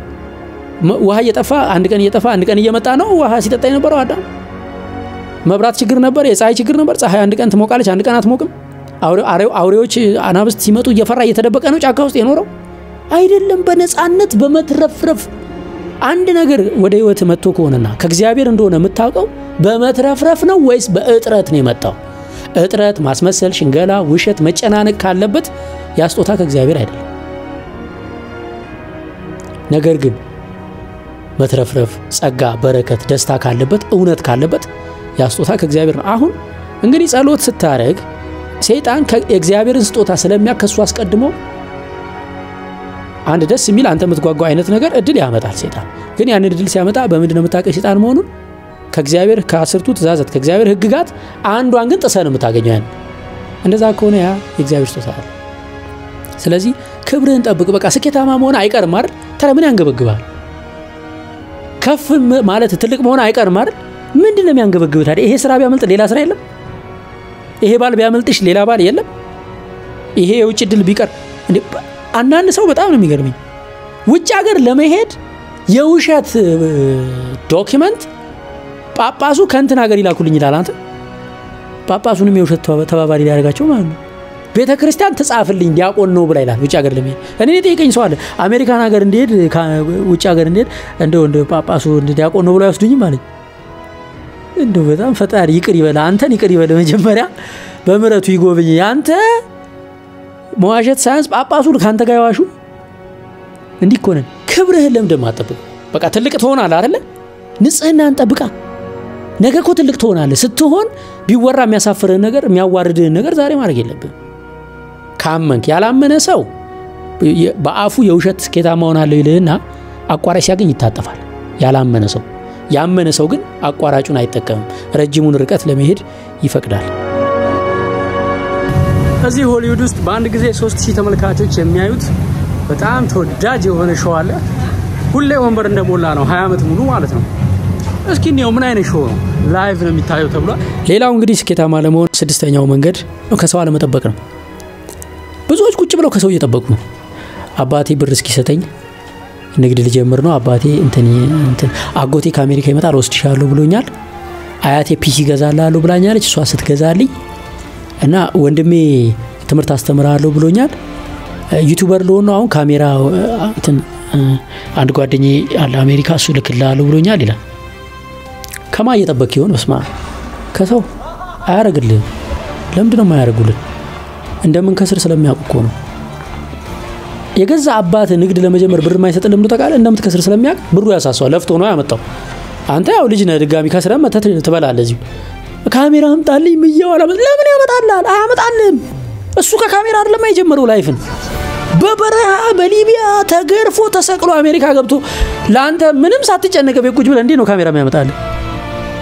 وها يتفى عندك أن يتفى عندك أن يمتانه وها سيد تاني برو أدم ما برات شجر نبر يساعي شجر نبر ساعي عندك أن ثموك على عندك أن ثموكم أورو أورو أورو وش أنا بس ثيمة تو يفرع يتربك أنا وش أكاوست ينورو عارل لما بنس أنت بمترف رف عند نجر ودي وتمتو كوننا كجزيابير ندونا متاقو بمترفرفنا ويس بأترات نمتاو أترات ماسمسل شنجلا وشت متشنانك كالبت ياستوتا كجزيابير هيدل نجر جن مترفرف سقى بركة دستا كالبت أونت كالبت ياستوتا كجزيابير عهون إنجني سألوت ستارج سيتان كجزيابير استوتا سلام يا كسواس قدمو عند دس ميل أنت متقوى عينت نجار أدلي عملت على سيدا، يعني أنا أدلي سامتا بمدينة متاك سيدا مونو كجزائر كاسر توت زازت كجزائر هججات عند وانجنت أسرنا متاك جوان، عند ذا كونه يا كجزائر توصل، سلازي كبر أنت أبغى بقى أسكت أمام مونا أيكار مار ترى من أنجب بقى، كف مالت تطلق مونا أيكار مار من دينا من أنجب بقى ترى إيه سرابي عملت ليلا سرا يلا، إيه بال بعملتش ليلا بال يلا، إيه وجه دل بيكار أنا أنا سويت أنا ميجرمي. وتجاهر لما هيد يوشات document. بابا سو كنت ناقري لا كلني دالانت. بابا سو نميوشات ثواب ثواب باري دارك أشوف ما. بيتا كريستيان تسافر لين يا كون نوبل إيران وتجاهر لما. أنا نتيجة إن سؤال. أمريكا ناقرن دير وتجاهر ندير. عندو عندو بابا سو يا كون نوبل أستوني مالي. عندو بيتا فتاري كريبة لانت نكريبة لما جمبرة. بمرة توي قوي يانت. مواجهة ساينس بابا سول خان تجاي واشو ندي كونن كبره لهم دم هتبقى بقى تلك تهون على رلا نسأنا أنت بقى نجا كو تلك تهون على ستهون بيورا مسافر النجار ميا وارد النجار زاري ما رجيله بقى كم من كيا لام من سو بأفو يوشت كده ما هون عليه لنا أقوارش ياكين يتاتفال يا لام من سو يا من سو جن أقوارش نايتكم رجيمون ركث لمهير يفكر هذه هوليوود است باند گزه سوست چی تمال کاتو چه میایود؟ باتام تودد جوان شواله کل اون برند مولانو حیامت منوالتم. اسکی نیوم نه نشون لایف نمیتایو تبلا. لیلا اونگریس که تامالمون سرست نیومنگر نکسوال متبکرم. بزودش کوچه بلو کسویه تبکم. آبادی بررسی ساتین نگریل جمرنو آبادی انتنیه انتن. آگوتی کامیری که متا روستی شالو بلونیار. آیاتی پیشی گزارلا لو بلونیاری چسواست گزارلی. أنا وندمي تمرت استمرار لو بلونيار يوتيوبر لونه أو كاميرا تن عندك عادني على أمريكا سولك لا لو بلونيار للا كم أي تبكيون بس ما كسو أعرق ليه لم دنا ما أعرق له عندما كسر سلام يأكون يجزع عباد نقد لما جمر بر ما يستلم نتاك على عندما تكسر سلام يأك برو أساسه لفتونه عمتة أنت أو لجنة رجامي كسر ما تتري تبلا لازم كاميرا هم تعلي مية ولا بس لا مني أمد علل أمد علل السوق كاميرا علل ما يجمروا لايفن ببرها بليبيا تغير فوتو سكروا أمريكا قبضوا لأن تا منهم ساتي جنة كبير كوجبل عندي إنه كاميرا ما أمد علل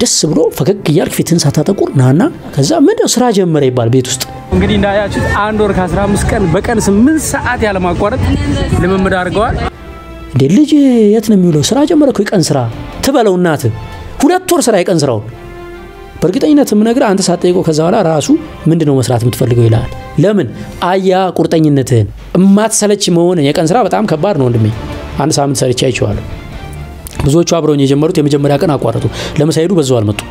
جس برو فكك يالك في ثانس هاتا تقول نانا كذا من أنسر جمر يبار بيتوست. عندي نايا شد أندور خسرا مسكن بكن سمين ساعات يالما قارد لما مدار قار. دللي جي يتنا ميلو سر جمر كويك أنسرا تبالو النات هلا تور سر هيك أنسراون. بركي تأينا ثمنا غير عند ساعتين كو خزارة راسو من دون مسرات متفرقوا إلى لمن آية كورتين نتين ما تسلك مونه يك أنسراب تام كبار نولمي عند سامن سريتش أي شوال بزوج شابروني جمبرو تيم جمبرا كنا قارتو لما سيرو بزوال متو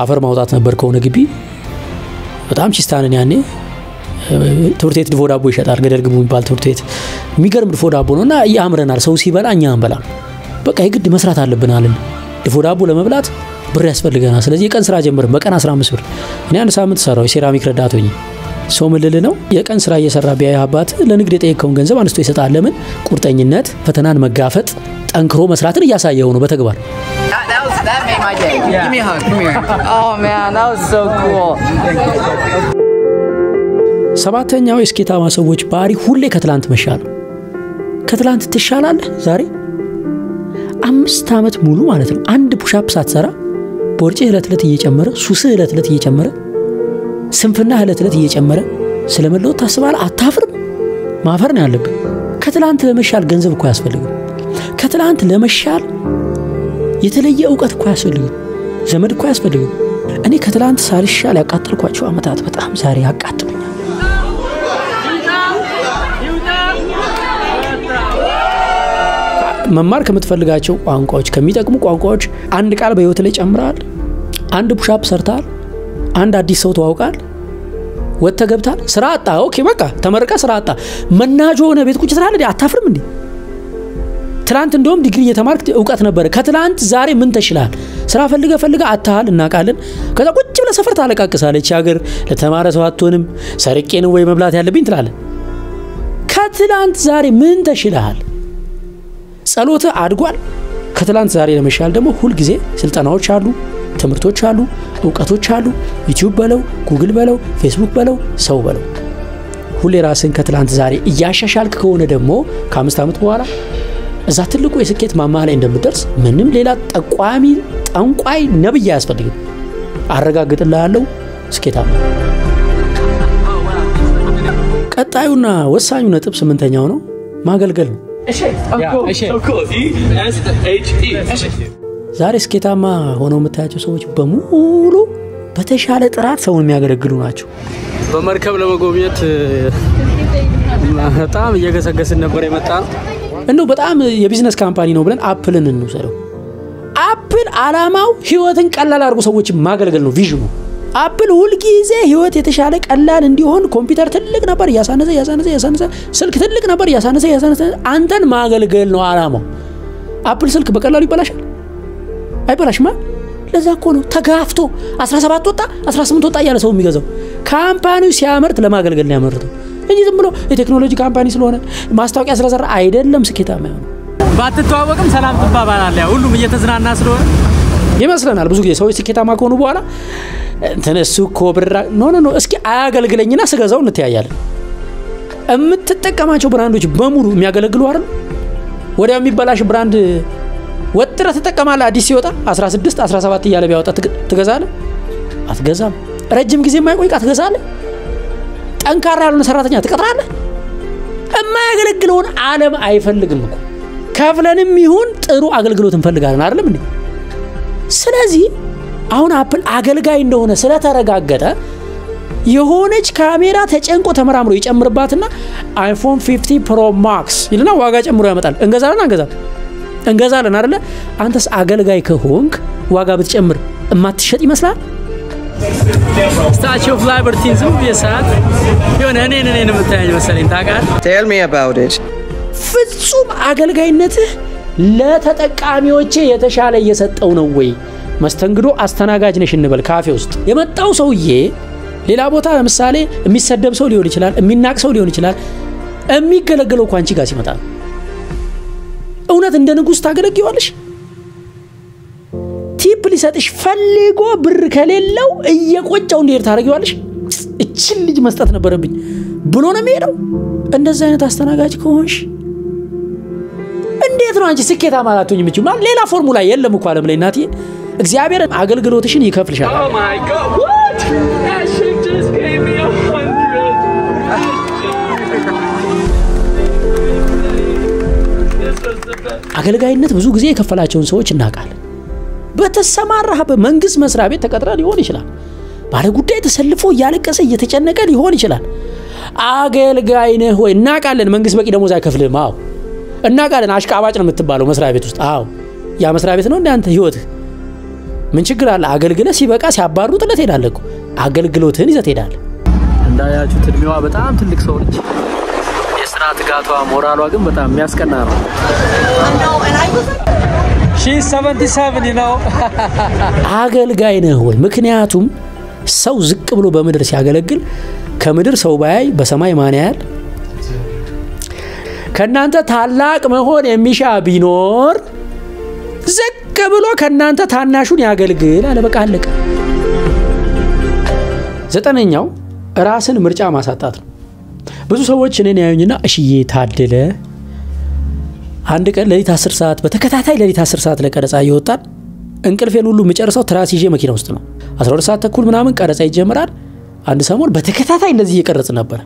عفر ما وضعتنا بركونه كبي تام شيستانني يعني ثورتيت دفودا بويش أتارقدر قبوم بال ثورتيت ميكرم دفودا بونونا يامرنا رسوسي بار أنيام بلا بقى هيك دمسرات على بنالن دفودا بولا ما بلات برئيس فلقنا سلزي كان سراج مر بكان سرام مسور يعني أنا سامت سراوي سيراميك رداتوني سوم اللي لنا يكان سراج سراب بيا هبات لنقدر تيكون جنزة ما نستوي ستعلم من كورتين النت فتنان مقافة أنكروا مسراتنا يا سايونو بتكبر. That was that made my day. Give me a hug. Come here. Oh man, that was so cool. سبعتين يوم إسكيتا ما سويت باري كل كتلانت مشان كتلانت تشالان زاري أمستامت مولو مالتهم عند بوشاب ساتسرا بورجه هالتلات يجمعره، سوسه هالتلات يجمعره، سمفنا هالتلات يجمعره، سلام الله تسمع عطافر ما فرنا علبه، كتلان تلامشال جنزب كواس فلقو، كتلان تلامشال يتلقي أوقات كواس فلقو، زمر كواس فلقو، أني كتلان تساري الشال يقطر كواس شو أمتى أتبت أهم ساري هقطر مني، ممارك متفرقاتشو قانقاش كميتك مو قانقاش عند كار بيوتليش أمرار عند بشاب سرتار عند أدي صوت واقع واتجبتار سرعتها أوكي ماك تمرك سرعتها مناجو أنا بيت كوتش سرعة لدي عطافر مني تلانت دوم دقيقة تمارك أوقاتنا برك هتلانت زاري من تشلان سرعة فلقة فلقة عطال الناك علن كذا كوتش بلا سفر تعلق كسالة شاجر لتمارس واتونم سرقين ويا مبلغ هالبين تلال كتلانت زاري من تشلان سالوته عرقوال كتلان زاري لمشال دمو هول جزء سلطانات شالو تمرتوت شالو أوقاتوت شالو يوتيوب بلو جوجل بلو فيسبوك بلو سو بلو هول راسين كتلان زاري ياشا شالك كونه دمو كامستامت بوارا ذات اللي كويس كيت ما ماله عند مدرس منهم ليلة أقوامي أنقاي نبي ياس بديو عرقا قتل لالو سكتام كتايونا وسايونا تبص من تنيانو ما قل قل أشيء، أكو، أشيء، أكو، إي إس إتش إي، أشيء. زارس كتاب ما هو نوم تاجو سويش بموله، بتش على ترات سوون مياجر الجلوناتشو. بمركب لما قوميت هتام يجلس جالس النبرة متام. إنه بتأم يبيزنس كامباني نوبلن أبل إنه سرو. أبل على ماو هو تنك الله لارجو سويش مياجر الجلو فيجمو. أبل هول كيزه هو تتشارك الله عندي هون كمبيوتر تلقى نبر ياسانة زي ياسانة زي ياسانة سلك تلقى نبر ياسانة زي ياسانة عندن ما قال قال نوع رامو أبل سلك بكرة لي بلاش أي بلاش ما لازم كونه تجافتو أسرع سبعة توتا أسرع سمنتو تا يلا سومي جزو كامبانيو سيامرت لما قال قال نيامرتو إني تملو التكنولوجيا كامباني سلونا ما استوعب أسرع زر عيدن لمس كتامه بعد التوابع كم سلام تبا بنالله ولو مية تزرع الناس لون يمسلنا البزوج يسوي سكتامه كونه بوارا تنسو كوبرا نو نو نو اسكي عاقل قلني ناس جزاؤن تيايل أمت تتكلم عن شو براند وش بمرو مياقل قلوارن وده أمي بلاش براند وتر تتكلم على أديسيوتا أسرع سدست أسرع سباتي ياله بيوتا تجزان أتجزام رجيم كذي ما يقولك أتجزان أنكارا لون سرعتني أتكتران أما عاقل قلون عالم عيفن لقلنكو كافلان ميهون ترو عاقل قلوتهم فلقارن عارلة مني سلازي أون أبل عقل جاي إندهونا سلطة رجعتها يهونج كاميرا تجأن كو ثمرة مريج أمر باتنا آيفون خمسين برو ماكس يلنا واجج أمره مثال إنجازنا إنجاز إنجازنا نارلا أنتس عقل جاي كهونك واجج بتش أمر ما تشتى مثلا Statue of Liberty is very sad. You know, no, no, no, no, no, no, no, no. Tell me about it. فتصوم عقل جاي نته لا تتكامي وجهي تشعل يسات أو نوي. مستنجرو أستناجج نشين نبل كافي است. يوم تأوسوا يه للابوتا مثلاً ميسدب سوليوني خلال، ميناك سوليوني خلال، أمي كلا كلو قانشي قاسي مثلاً. أونا تندنا قصة كلا كيوالش. تي بليساتش فلقوا بركلي لو أيقوت جونير ثارا كيوالش. اتشلج مستات نبربين بلونا ميرو عند زينة استناجاج كونش عندي ترى أنتي سكت أما لا توني متشو ما ليلا فورمولا يلا مقالم ليناتي إخزيابير عقل قلوتشين يكفل شغل. Oh my God! What? That shit just gave me a hundred. عقل قايدنا تبزوج زي كفلا تشون سويش الناقل. بتسمار رهب منجز مسرابي تكتران يهوني شلون. باره قطعة تسلفوا يالك كسر يتجنن كان يهوني شلون. عقل قايدنا هو الناقل منجز ما كده موزع كفل ماو. الناقل نعش كعواجنا متبالو مسرابي توست آو. يا مسرابي تنون ده أنت يود. من شجرة العقل جلنا سيبك أسي عبارو تلا تيدار لكو عقل جلو تهني زتيدار. عندها شو ترميوها بتعام تلك صورج. يسرعت قاتوا مورال واقم بتعام مياس كنار. She's seventy-seven you know. عقل جاينا هو مكنياتهم سوزك قبلوا بمدرسة عقل جل كمدرسة وباي بسماي مانيال. كنا أنت تعلق ما هو نمشى بينور. زك قبلوا كنا أنت ثاننا شو نعقل قيل أنا بقال لك زتنا إنياو راسن مرجع ما ساتات بس وسويت شنو نعيوني نأشيء ثادله عندك اللي تحسر سات بتكتاتي اللي تحسر سات لك أرز أيوتان إنكل في نقول ميجار سات راسي جي ما كنا وصلنا أسرار سات تقول من عامن كأرز أيجي مرار عند سامور بتكتاتي اللي زي كأرز نببر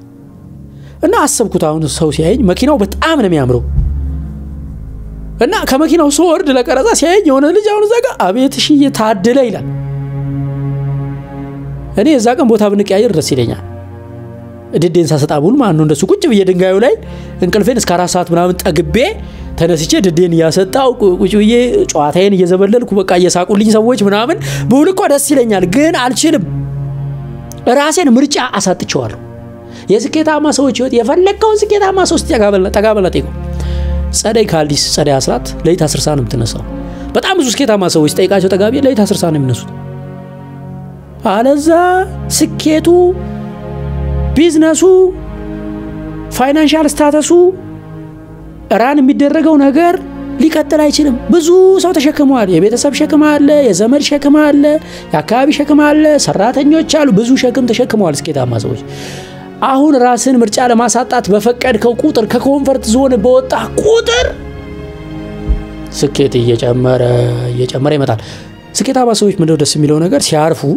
أنا أصلا كنت عاون السوسي أيج ما كنا وبتأمن ميامرو أنا كما كنا صور دلك أرزاس يعني يونا اللي جاون زاكا أبي تشي يثاد دلائلا. يعني زاكا بوثا بنك أير رسيلينا. ديدين سات أبول ما نوند سكوت جوية دنجايو لاي. إنكل فين سكارا سات منام تأجبه. ثانسيجة ديدين ياسات أو كوجوية جواثين يزبلل كوبكا يساقولين سويج منامن بولك ورسيلينا. جن عالشين راسين مرجع أسات تشوار. يسكتها ما سويجود يفرلك كون سكتها ما سوست تجابل تجابل تيجو. سادة خالدي سادة أسرات ليت هسرسان متناسب. بتعمل زوجك تام سويس تيجا شو تجابي ليت هسرسان متناسب. على ذا سكتو، بيزنسو، فاينانشال ستاتسو، ران ميدرجون هجر ليكات تلاقيهم بزوج صوت شكمال يبي تسب شكمال يا زمر شكمال يا كابي شكمال سرات النجوت شالو بزوج شكم تشكمال سكت تام سويس. أهون راسين مرجع لما ساتات بفكر كوكوتر ككونفرت زون بوتا كوتر سكتي يجمر يجمر مثلا سكتها ما سويش من درس مليون أجر شارفو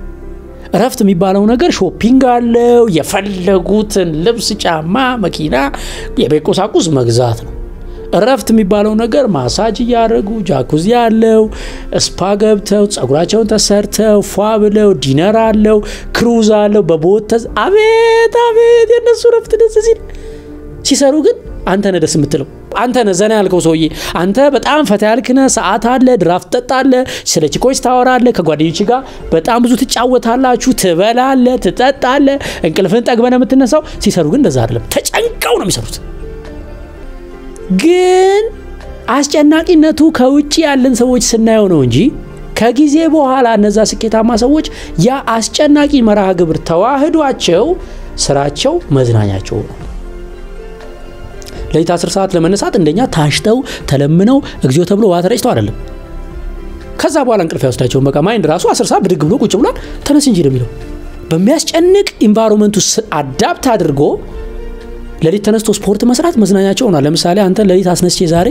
رفت مي بالون أجر شو بينجالو يفلقوتن لبس جامع مكينا يبيكوس أكوس مجزاتنا رفت مي بالون أجر ماساج يارجو جاكوز يارلو سباغبتو تساقراتشون تسرتو فابلو دينارلو كروزالو ببوتز أبيت أبيت يا نسور رفت نسيزين سيساروجن أنت أنا دسمتلو أنت أنا زين على كوسوي أنت بتأمن فتالكنا ساعات هادلة درافت تالة سلتي كويس تاورادلة كقديم شجع بتأمن بزوت تجاوة تالة شو تبلالة تتات تالة إنك لفنت أجمعنا متنا سو سيساروجن دزارلة تجأن كونه مسروت جن أشجناك إن تو كوتشي علن سويج سناونونجي كجزء بوهلا نزاس كتامة سويج يا أشجناك إن مراه قبر تواهد واتشو سراتشو مزنايا شو ليت عشر ساعات لما نسات الدنيا تاشتو تلمنو اجيو تبلو واتر ايش تعرف كذا بوالن كرفيا وستاچون بقى مايند راسو عشر ساعات بدق بلو قوچ بلال تنس እንጂ ደሚለው በሚያስጨንቅ ኢንቫይሮመንቱ አዳፕት አድርጎ ለሊት ተነስቶ ስፖርት መስራት መዝናኛቸው ሆኗል ለምሳሌ አንተ ለሊት አስነስቼ ዛሬ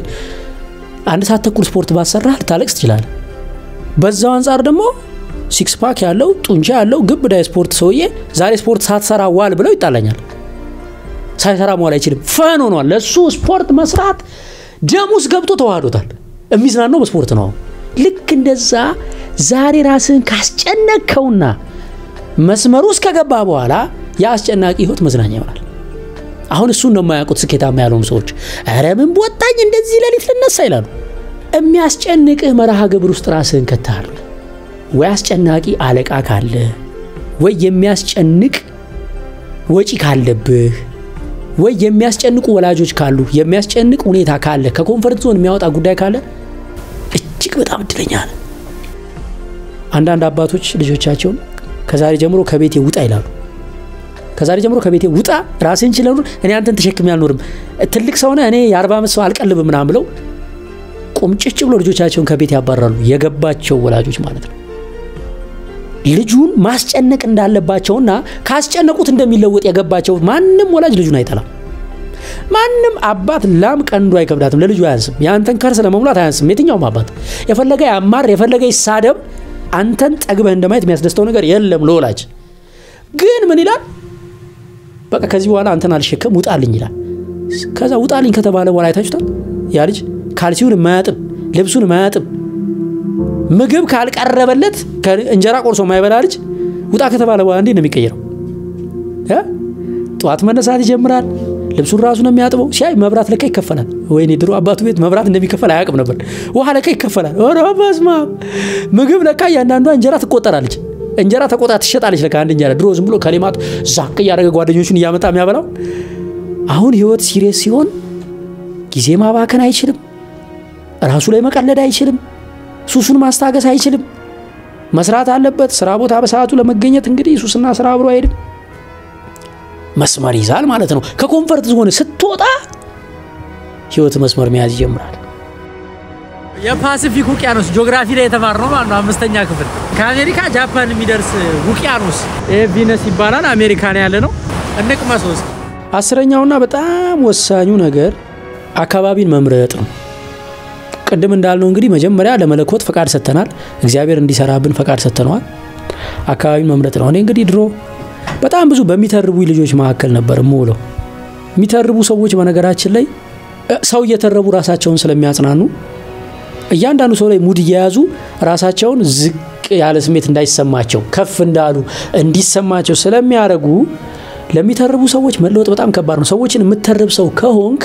አንድ ሰዓት ተኩል ስፖርት ባሰራ ታለቅስ ይችላል በዛው አንፃር ደግሞ ሲክስ ፓክ ያለው ጡንቻ ያለው ግብ ዳይ ስፖርት ሰውዬ ዛሬ ስፖርት ሳትሰራ ዋል ብለው ይጣላኛል سايسرا مو على يشيل فانو نوع لسه سبورت مسرات جاموس جبتو توهادو تال ميزنا نو بسبورت نوع لكن دزا زاري راسن كاسجنا كونا مسمروس كجبابو على ياسجنا كيهوت ميزنا نيوال أهون السنة ما يكوت سكتة ما يلوم سوتش هرمن بوتاج ندزيلا لفلنا سايلان أمي ياسجنا كه مراها جبروس راسن كتار وياسجنا كي عليك أكاله ويمياسجنا وجي كالب ወይ የሚያስጨንቁ ወላጆች ካሉ የሚያስጨንቅ ሁኔታ ካለ ከኮንፈርት ዞን የሚያወጣ ጉዳይ ካለ እጅግ በጣም እድለኛ ነን። አንዳንድ አባቶች ልጆቻቸውን ከዛሬ ጀምሮ ከቤቴ ውጣ ይላሉ። ከዛሬ ጀምሮ ከቤቴ ውጣ ራስህን ችለሉ እኔ አንተን ተሸክሜ አልኖርም ትልቅ ሰው ነህ እኔ የአርባ አምስት ሰው አልቀልብም ምናምን ብለው ቁምጭጭ ብሎ ልጆቻቸውን ከቤት ያባራሉ የገባቸው ወላጆች ማለት ነው። ልጁን ማስጨነቅ እንዳለባቸውና ካስጨነቁት እንደሚለወጥ የገባቸው ማንም ወላጅ ልጁን አይጠላም። ማንም አባት ላም ቀንዱ አይከብዳትም ለልጁ አያንስም ያንተን ከርስ ለመሙላት አያንስም የትኛውም አባት የፈለገ ያማር የፈለገ ይሳደብ አንተን ጠግበህ እንደማይት የሚያስደስተው ነገር የለም ለወላጅ ግን ምን ይላል በቃ ከዚህ በኋላ አንተን አልሽከም ውጣልኝ ይላል። ከዛ ውጣልኝ ከተባለ በኋላ አይታችሁታል ያ ልጅ ካልሲውን ማያጥም ልብሱን ማያጥም ምግብ ካልቀረበለት እንጀራ ቆርሶ ማይበላ ልጅ ውጣ ከተባለ በኋላ እንዴ ነው የሚቀየረው? ያ ጧት መነሳት ይጀምራል ልብሱን ራሱን የሚያጥበው ሲያይ መብራት ለካ ይከፈላል ወይኔ ድሮ አባቱ ቤት መብራት እንደሚከፈል አያውቅም ነበር ውሃ ለካ ይከፈላል ኧረ በስመ አብ ምግብ ለካ ያንዳንዱ እንጀራ ትቆጠራለች እንጀራ ተቆጣ ትሸጣለች ለካ አንድ እንጀራ ድሮ ዝም ብሎ ከሌማት ዛቅ ያደረገ ጓደኞቹን ያመጣ የሚያበላው አሁን ህይወት ሲሪየስ ሲሆን ጊዜ ማባከን አይችልም ራሱ ላይ መቀለድ አይችልም ሱሱን ማስተጋገስ አይችልም መስራት አለበት ስራ ቦታ በሰዓቱ ለመገኘት እንግዲህ ሱስና ስራ አብሮ አይደለም መስመር ይዛል ማለት ነው። ከኮንፈርት ዞን ስትወጣ ህይወት መስመር መያዝ ይጀምራል። የፓሲፊክ ውቅያኖስ ጂኦግራፊ ላይ የተማርነው ማለት ነው አምስተኛ ክፍል ከአሜሪካ ጃፓን የሚደርስ ውቅያኖስ ኤቪነስ ይባላል አሜሪካን ያለ ነው እንቅመሶስ አስረኛውና በጣም ወሳኙ ነገር አካባቢን መምረጥ ነው። ቀደም እንዳልነው እንግዲህ መጀመሪያ ለመለኮት ፈቃድ ሰተናል እግዚአብሔር እንዲሰራብን ፈቃድ ሰተናል አካባቢ መምረጥ ነው። እኔ እንግዲህ ድሮ በጣም ብዙ በሚተርቡ ልጆች ማከል ነበር ሞሎ ሚተርቡ ሰዎች በነገራችን ላይ ሰው የተረቡ ራሳቸውን ስለሚያጽናኑ እያንዳንዱ ሰው ላይ ሙድ ይያዙ ራሳቸውን ዝቅ ያለ ስሜት እንዳይሰማቸው ከፍ እንዳሉ እንዲሰማቸው ስለሚያረጉ ለሚተርቡ ሰዎች መለወጥ በጣም ከባድ ነው። ሰዎችን የምትተርብ ሰው ከሆንክ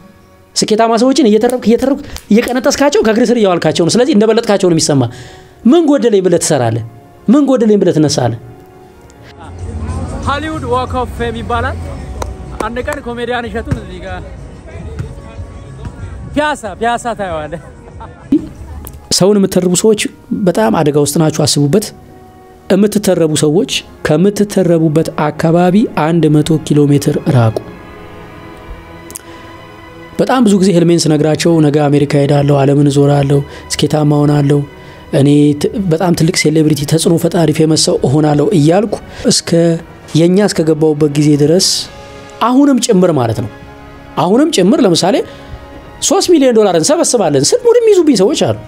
ስኬታማ ሰዎችን እየተረብክ እየተረብክ እየቀነጠስካቸው ከግርስር ያዋልካቸው ነው ስለዚህ እንደበለጥካቸው ነው የሚሰማ ምን ጎደለኝ ብለህ ትሰራለህ ምን ጎደለኝ ብለህ ትነሳለህ። ሃሊውድ ዋክ ኦፍ ፌም ይባላል አንድ ቀን ኮሜዲያን እሸቱን እዚህ ጋር ፒያሳ ፒያሳ ታየዋለህ። ሰውን የምትተርቡ ሰዎች በጣም አደጋ ውስጥ ናችሁ አስቡበት የምትተረቡ ሰዎች ከምትተረቡበት አካባቢ መቶ ኪሎ ሜትር ራቁ። በጣም ብዙ ጊዜ ህልሜንስ ነግራቸው ነገ አሜሪካ ሄዳለሁ ዓለምን ዞራለሁ ስኬታማ ሆናለሁ እኔ በጣም ትልቅ ሴሌብሪቲ ተጽኖ ፈጣሪ ፌመስ ሰው ሆናለሁ እያልኩ እስከ የኛ እስከገባውበት ጊዜ ድረስ አሁንም ጭምር ማለት ነው አሁንም ጭምር ለምሳሌ ሶስት ሚሊዮን ዶላርን ሰበስባለን ስል ሙድም ይዙብኝ ሰዎች አሉ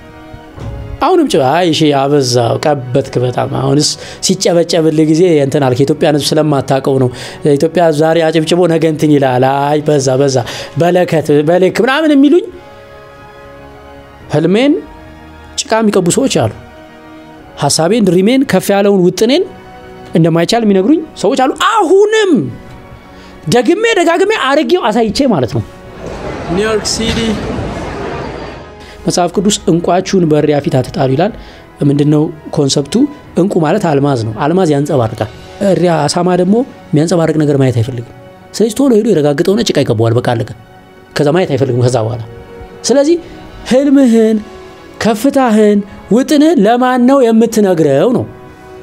አሁንም ጭ አይ ሺ አበዛው ቀበትክ በጣም አሁንስ ሲጨበጨብልህ ጊዜ እንተን አልከ ኢትዮጵያን ህዝብ ስለማታቀው ነው ኢትዮጵያ ዛሬ አጭብጭቦ ነገ እንትን ይላል አይ በዛ በዛ በለከት በለክ ምናምን የሚሉኝ ህልሜን ጭቃም ይቀቡ ሰዎች አሉ ሐሳቤን ድሪሜን ከፍ ያለውን ውጥኔን እንደማይቻል የሚነግሩኝ ሰዎች አሉ አሁንም ደግሜ ደጋግሜ አርጌው አሳይቼ ማለት ነው። ኒውዮርክ ሲቲ መጽሐፍ ቅዱስ እንቋቹን በእርያ ፍታ ተጣሉ ይላል ምንድነው ኮንሰፕቱ እንቁ ማለት አልማዝ ነው አልማዝ ያንጸባርቃል እርያ አሳማ ደግሞ የሚያንጸባርቅ ነገር ማየት አይፈልግም ስለዚህ ቶሎ ሄዶ ይረጋግጠውና ጭቃ ይቀበዋል በቃ አለቀ ከዛ ማየት አይፈልግም ከዛ በኋላ ስለዚህ ህልምህን ከፍታህን ውጥንህን ለማን ነው የምትነግረው ነው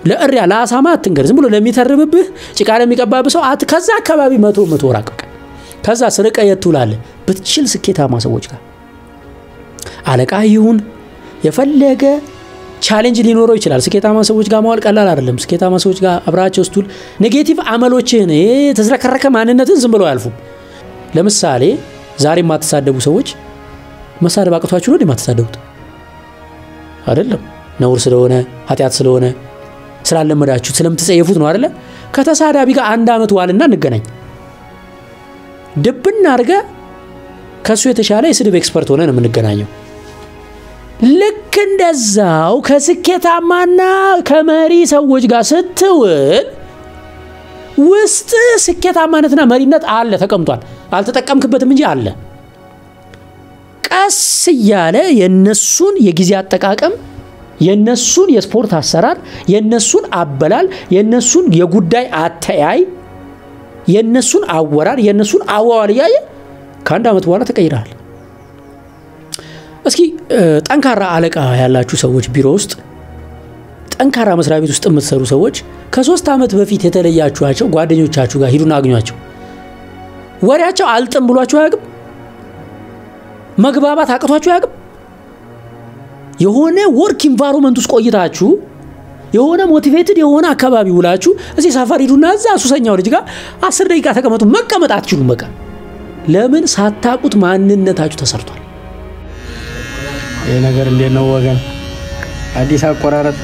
ለእርያ ለአሳማ አትንገር ዝም ብሎ ለሚተርብብህ ጭቃ ለሚቀባብህ ሰው አት ከዛ አካባቢ መቶ መቶ ራቅ ከዛ ስርቀ የትውላል ብትችል ስኬታማ ሰዎች ጋር አለቃ ይሁን የፈለገ ቻሌንጅ ሊኖረው ይችላል ስኬታማ ሰዎች ጋር ማዋል ቀላል አይደለም ስኬታማ ሰዎች ጋር አብራቸው ስቱል ኔጌቲቭ አመሎችን እየተዝረከረከ ማንነትን ዝም ብለው ያልፉ ለምሳሌ ዛሬ ማተሳደቡ ሰዎች መሳደብ አቅቷቸው ነው የማተሳደቡት አይደለም ነውር ስለሆነ ኃጢያት ስለሆነ ስላልለመዳችሁ ስለምትጸየፉት ነው አይደለ ከተሳዳቢ ጋር አንድ አመት ዋልና ንገናኝ دبنا نرجع كسوة تشارة يصير بإكسبرت ولا نملك نايو. لكن دزاو كسكت عمانا كماري سويج قاست ول وست سكت عمانتنا مرينات عالة ثكم طال عالة ثكم كبت من جالة كسيالة ينسون يجزيات تكاكم የነሱን የስፖርት አሰራር የነሱን አበላል የነሱን የጉዳይ አተያይ የነሱን አወራር የነሱን አዋዋልያ ካንድ አመት በኋላ ተቀይራል እስኪ ጠንካራ አለቃ ያላችሁ ሰዎች ቢሮ ውስጥ ጠንካራ መስሪያ ቤት ውስጥ የምትሰሩ ሰዎች ከሶስት አመት በፊት የተለያችኋቸው ጓደኞቻችሁ ጋር ሂዱና አግኙዋቸው ወሪያቸው አልጥም ብሏችሁ ያቅም መግባባት አቅቷችሁ ያቅም يهونه work environment ውስጥ ቆይታችሁ የሆነ motivated የሆነ አካባቢ ውላችሁ እዚ ሳፋሪ ዱና እዛ ሱሰኛው ልጅ ጋር አስር ደቂቃ ተቀመጡ መቀመጥ አትችሉም በቃ ለምን ሳታቁት ማንነታችሁ ተሰርቷል ይሄ ነገር እንዴት ነው ወገን አዲስ አቆራረጥ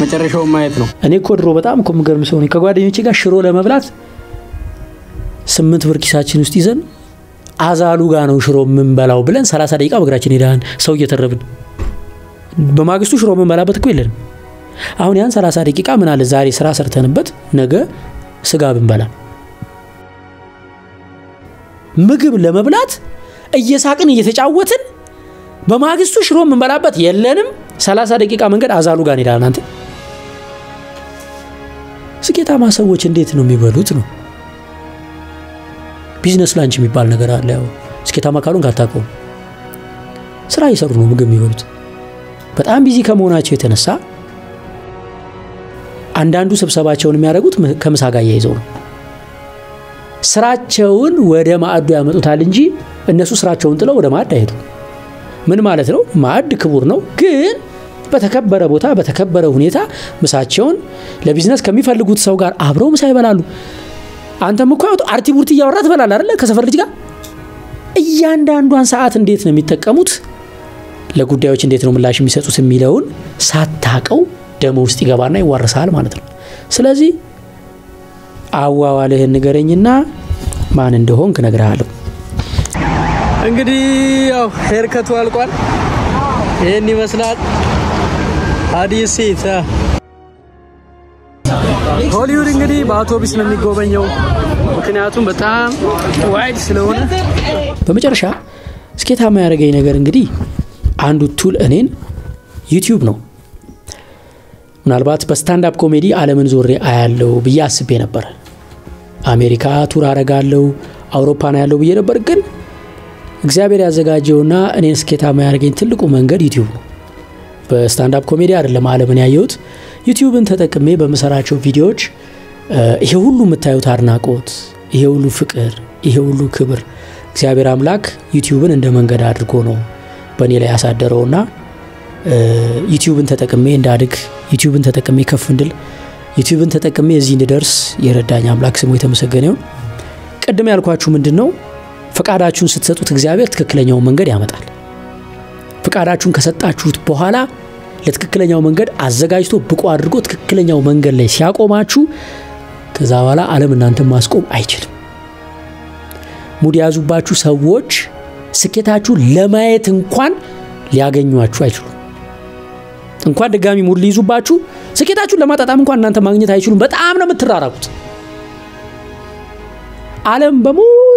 መጨረሻው ማየት ነው እኔ እኮ ድሮ በጣም እኮ ምገርም ሰው ነኝ ከጓደኞቼ ጋር ሽሮ ለመብላት ስምንት ብር ኪሳችን ውስጥ ይዘን አዛሉ ጋር ነው ሽሮ ምን በላው ብለን ሰላሳ ደቂቃ በግራችን ሄዳን ሰው እየተረብን በማግስቱ ሽሮ መመላበት እኮ ይለንም አሁን ያን ሰላሳ ደቂቃ ምን አለ ዛሬ ስራ ሰርተንበት ነገ ስጋ ብንበላ ምግብ ለመብላት እየሳቅን እየተጫወትን በማግስቱ ሽሮ መመላበት ይለንም ሰላሳ ደቂቃ መንገድ አዛሉ ጋር ይዳል አንተ ስኬታማ ሰዎች እንዴት ነው የሚበሉት ነው ቢዝነስ ላንች የሚባል ነገር አለ ያው ስኬታማ ካሉን ካታቆም ስራ ይሰሩ ነው ምግብ የሚበሉት በጣም ቢዚ ከመሆናቸው የተነሳ አንዳንዱ ስብሰባቸውን የሚያደርጉት ከምሳ ጋር ያይዘው ነው ስራቸውን ወደ ማዕድ ያመጡታል እንጂ እነሱ ስራቸውን ጥለው ወደ ማዕድ አይሄዱ ምን ማለት ነው ማዕድ ክቡር ነው ግን በተከበረ ቦታ በተከበረ ሁኔታ ምሳቸውን ለቢዝነስ ከሚፈልጉት ሰው ጋር አብረው ምሳ ይበላሉ አንተም እኮ አርቲቡርቲ ያወራት በላል አይደል ከሰፈር ልጅ ጋር እያንዳንዱን ሰዓት እንዴት ነው የሚተቀሙት ለጉዳዮች እንዴት ነው ምላሽ የሚሰጡት የሚለውን ሳታቀው ደሞ ውስጥ ይገባና ይወርሳል ማለት ነው ስለዚህ አዋዋለህን ንገረኝና ማን እንደሆንክ ነግራለሁ እንግዲህ ያው ሄርከቱ አልቋል ይሄን ይመስላል አዲስ ሲታ ሆሊውድ እንግዲህ በአውቶቡስ ነው የሚጎበኘው ምክንያቱም በጣም ዋይድ ስለሆነ በመጨረሻ ስኬታማ ያረጋይ ነገር እንግዲህ አንዱ ቱል እኔን ዩቲዩብ ነው ምናልባት በስታንድ አፕ ኮሜዲ ዓለምን ዞሬ አያለው በያስብ የነበረ አሜሪካ ቱር አረጋለው አውሮፓና ያለው በየነበር ግን እግዚአብሔር ያዘጋጀውና እኔን ስኬታማ ያርገኝ ትልቁ መንገድ ዩቲዩብ ነው በስታንድ አፕ ኮሜዲ አይደለም ዓለምን ያየሁት ዩቲዩብን ተጠቅሜ በመሰራቸው ቪዲዮዎች ይሄ ሁሉ መታዩት አርናቆት ይሄ ሁሉ ፍቅር ይሄ ሁሉ ክብር እግዚአብሔር አምላክ ዩቲዩብን እንደ መንገድ አድርጎ ነው በኔ ላይ ያሳደረውና ዩቲዩብን ተጠቅሜ እንዳድግ ዩቲዩብን ተጠቅሜ ከፍ እንድል ዩቲዩብን ተጠቅሜ እዚህ እንደደርስ የረዳኝ አምላክ ስሙ የተመሰገነ ይሁን ቀድም ያልኳችሁ ምንድነው ፍቃዳችሁን ስትሰጡት እግዚአብሔር ትክክለኛው መንገድ ያመጣል ፍቃዳችሁን ከሰጣችሁት በኋላ ለትክክለኛው መንገድ አዘጋጅቶ ብቁ አድርጎ ትክክለኛው መንገድ ላይ ሲያቆማችሁ ከዛ በኋላ ዓለም እናንተን ማስቆም አይችልም ሙዲያዙባችሁ ሰዎች ስኬታችሁ ለማየት እንኳን ሊያገኙዋችሁ አይችሉም እንኳን ድጋሚ ሙድ ሊይዙባችሁ ስኬታችሁ ለማጣጣም እንኳን እናንተ ማግኘት አይችሉም በጣም ነው የምትራራቁት ዓለም በሙሉ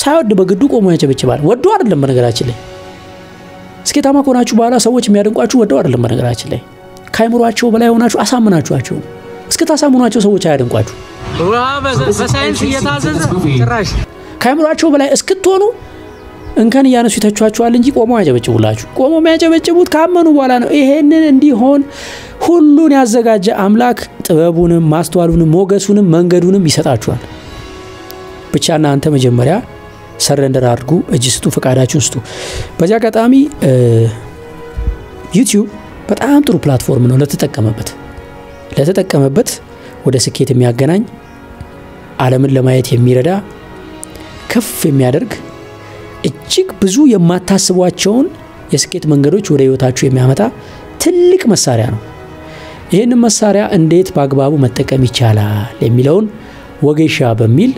ሳይወድ በግዱ ቆሞ ያጨበጭባል ወዶ አይደለም በነገራችን ላይ ስኬታማ ሆናችሁ በኋላ ሰዎች የሚያደንቋችሁ ወዶ አይደለም በነገራችን ላይ ካይምሯቸው በላይ ሆናችሁ አሳምናችኋቸው እስከታሳምኗቸው ሰዎች አያደንቋችሁ ዋ በሳይንስ እየታዘዘ ትራሽ ካይምሯቸው በላይ እስክትሆኑ እንካን ያነሱ ይተቻቻዋል እንጂ ቆመው ያጨበጭቡላችሁ ቆመው ያጨበጭቡት ካመኑ በኋላ ነው ይሄንን እንዲሆን ሁሉን ያዘጋጀ አምላክ ጥበቡንም ማስተዋሉንም ሞገሱንም መንገዱንም ይሰጣችኋል ብቻና አንተ መጀመሪያ ሰረንደር አድርጉ እጅስቱ ፍቃዳችሁን ስጡ በዚያ አጋጣሚ YouTube በጣም ጥሩ ፕላትፎርም ነው ለተጠቀመበት ለተጠቀመበት ወደ ስኬት የሚያገናኝ ዓለምን ለማየት የሚረዳ ከፍ የሚያደርግ እጅግ ብዙ የማታስቧቸውን የስኬት መንገዶች ወደ ህይወታችሁ የሚያመጣ ትልቅ መሳሪያ ነው ይሄን መሳሪያ እንዴት በአግባቡ መጠቀም ይቻላል ለሚለውን وجيشة بميل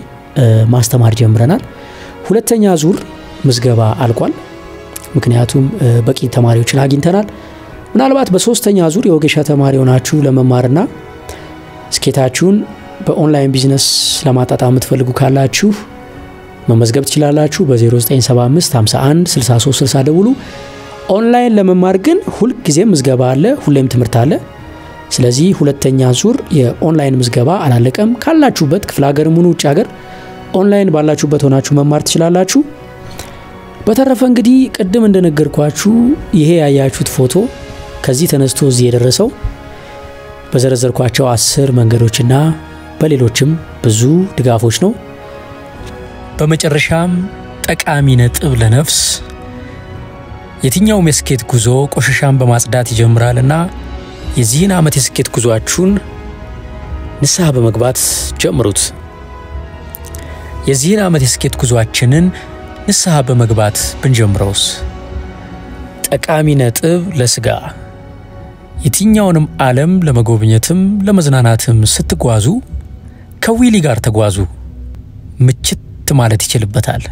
ماستمر جمرنا. ሁለተኛ ዙር ምዝገባ አልቋል ምክንያቱም በቂ ተማሪዎችን አግኝተናል ምናልባት በሶስተኛ ዙር የወገሻ ተማሪዎናችሁ ለመማርና ስኬታችሁን በኦንላይን ቢዝነስ ለማጣጣም የምትፈልጉ ካላችሁ መመዝገብ ትችላላችሁ በ0975516360 ደውሉ ኦንላይን ለመማር ግን ሁሉ ጊዜ ምዝገባ አለ ሁሌም ትምህርት አለ ስለዚህ ሁለተኛ ዙር የኦንላይን ምዝገባ አላለቀም ካላችሁበት ክፍለ ሀገርም ሆነ ውጭ ሀገር ኦንላይን ባላችሁበት ሆናችሁ መማር ትችላላችሁ በተረፈ እንግዲህ ቀደም እንደነገርኳችሁ ይሄ ያያችሁት ፎቶ ከዚህ ተነስቶ እዚህ የደረሰው በዘረዘርኳቸው አስር መንገዶችና በሌሎችም ብዙ ድጋፎች ነው በመጨረሻም ጠቃሚ ነጥብ ለነፍስ የትኛው መስኬት ጉዞ ቆሻሻን በማጽዳት ይጀምራልና የዚህን አመት የስኬት ጉዟችሁን ንስሐ በመግባት ጀምሩት የዚህን አመት የስኬት ጉዟችንን ንስሐ በመግባት ብንጀምረውስ ጠቃሚ ነጥብ ለስጋ የትኛውንም ዓለም ለመጎብኘትም ለመዝናናትም ስትጓዙ ከዊሊ ጋር ተጓዙ ምችት ማለት ይችላል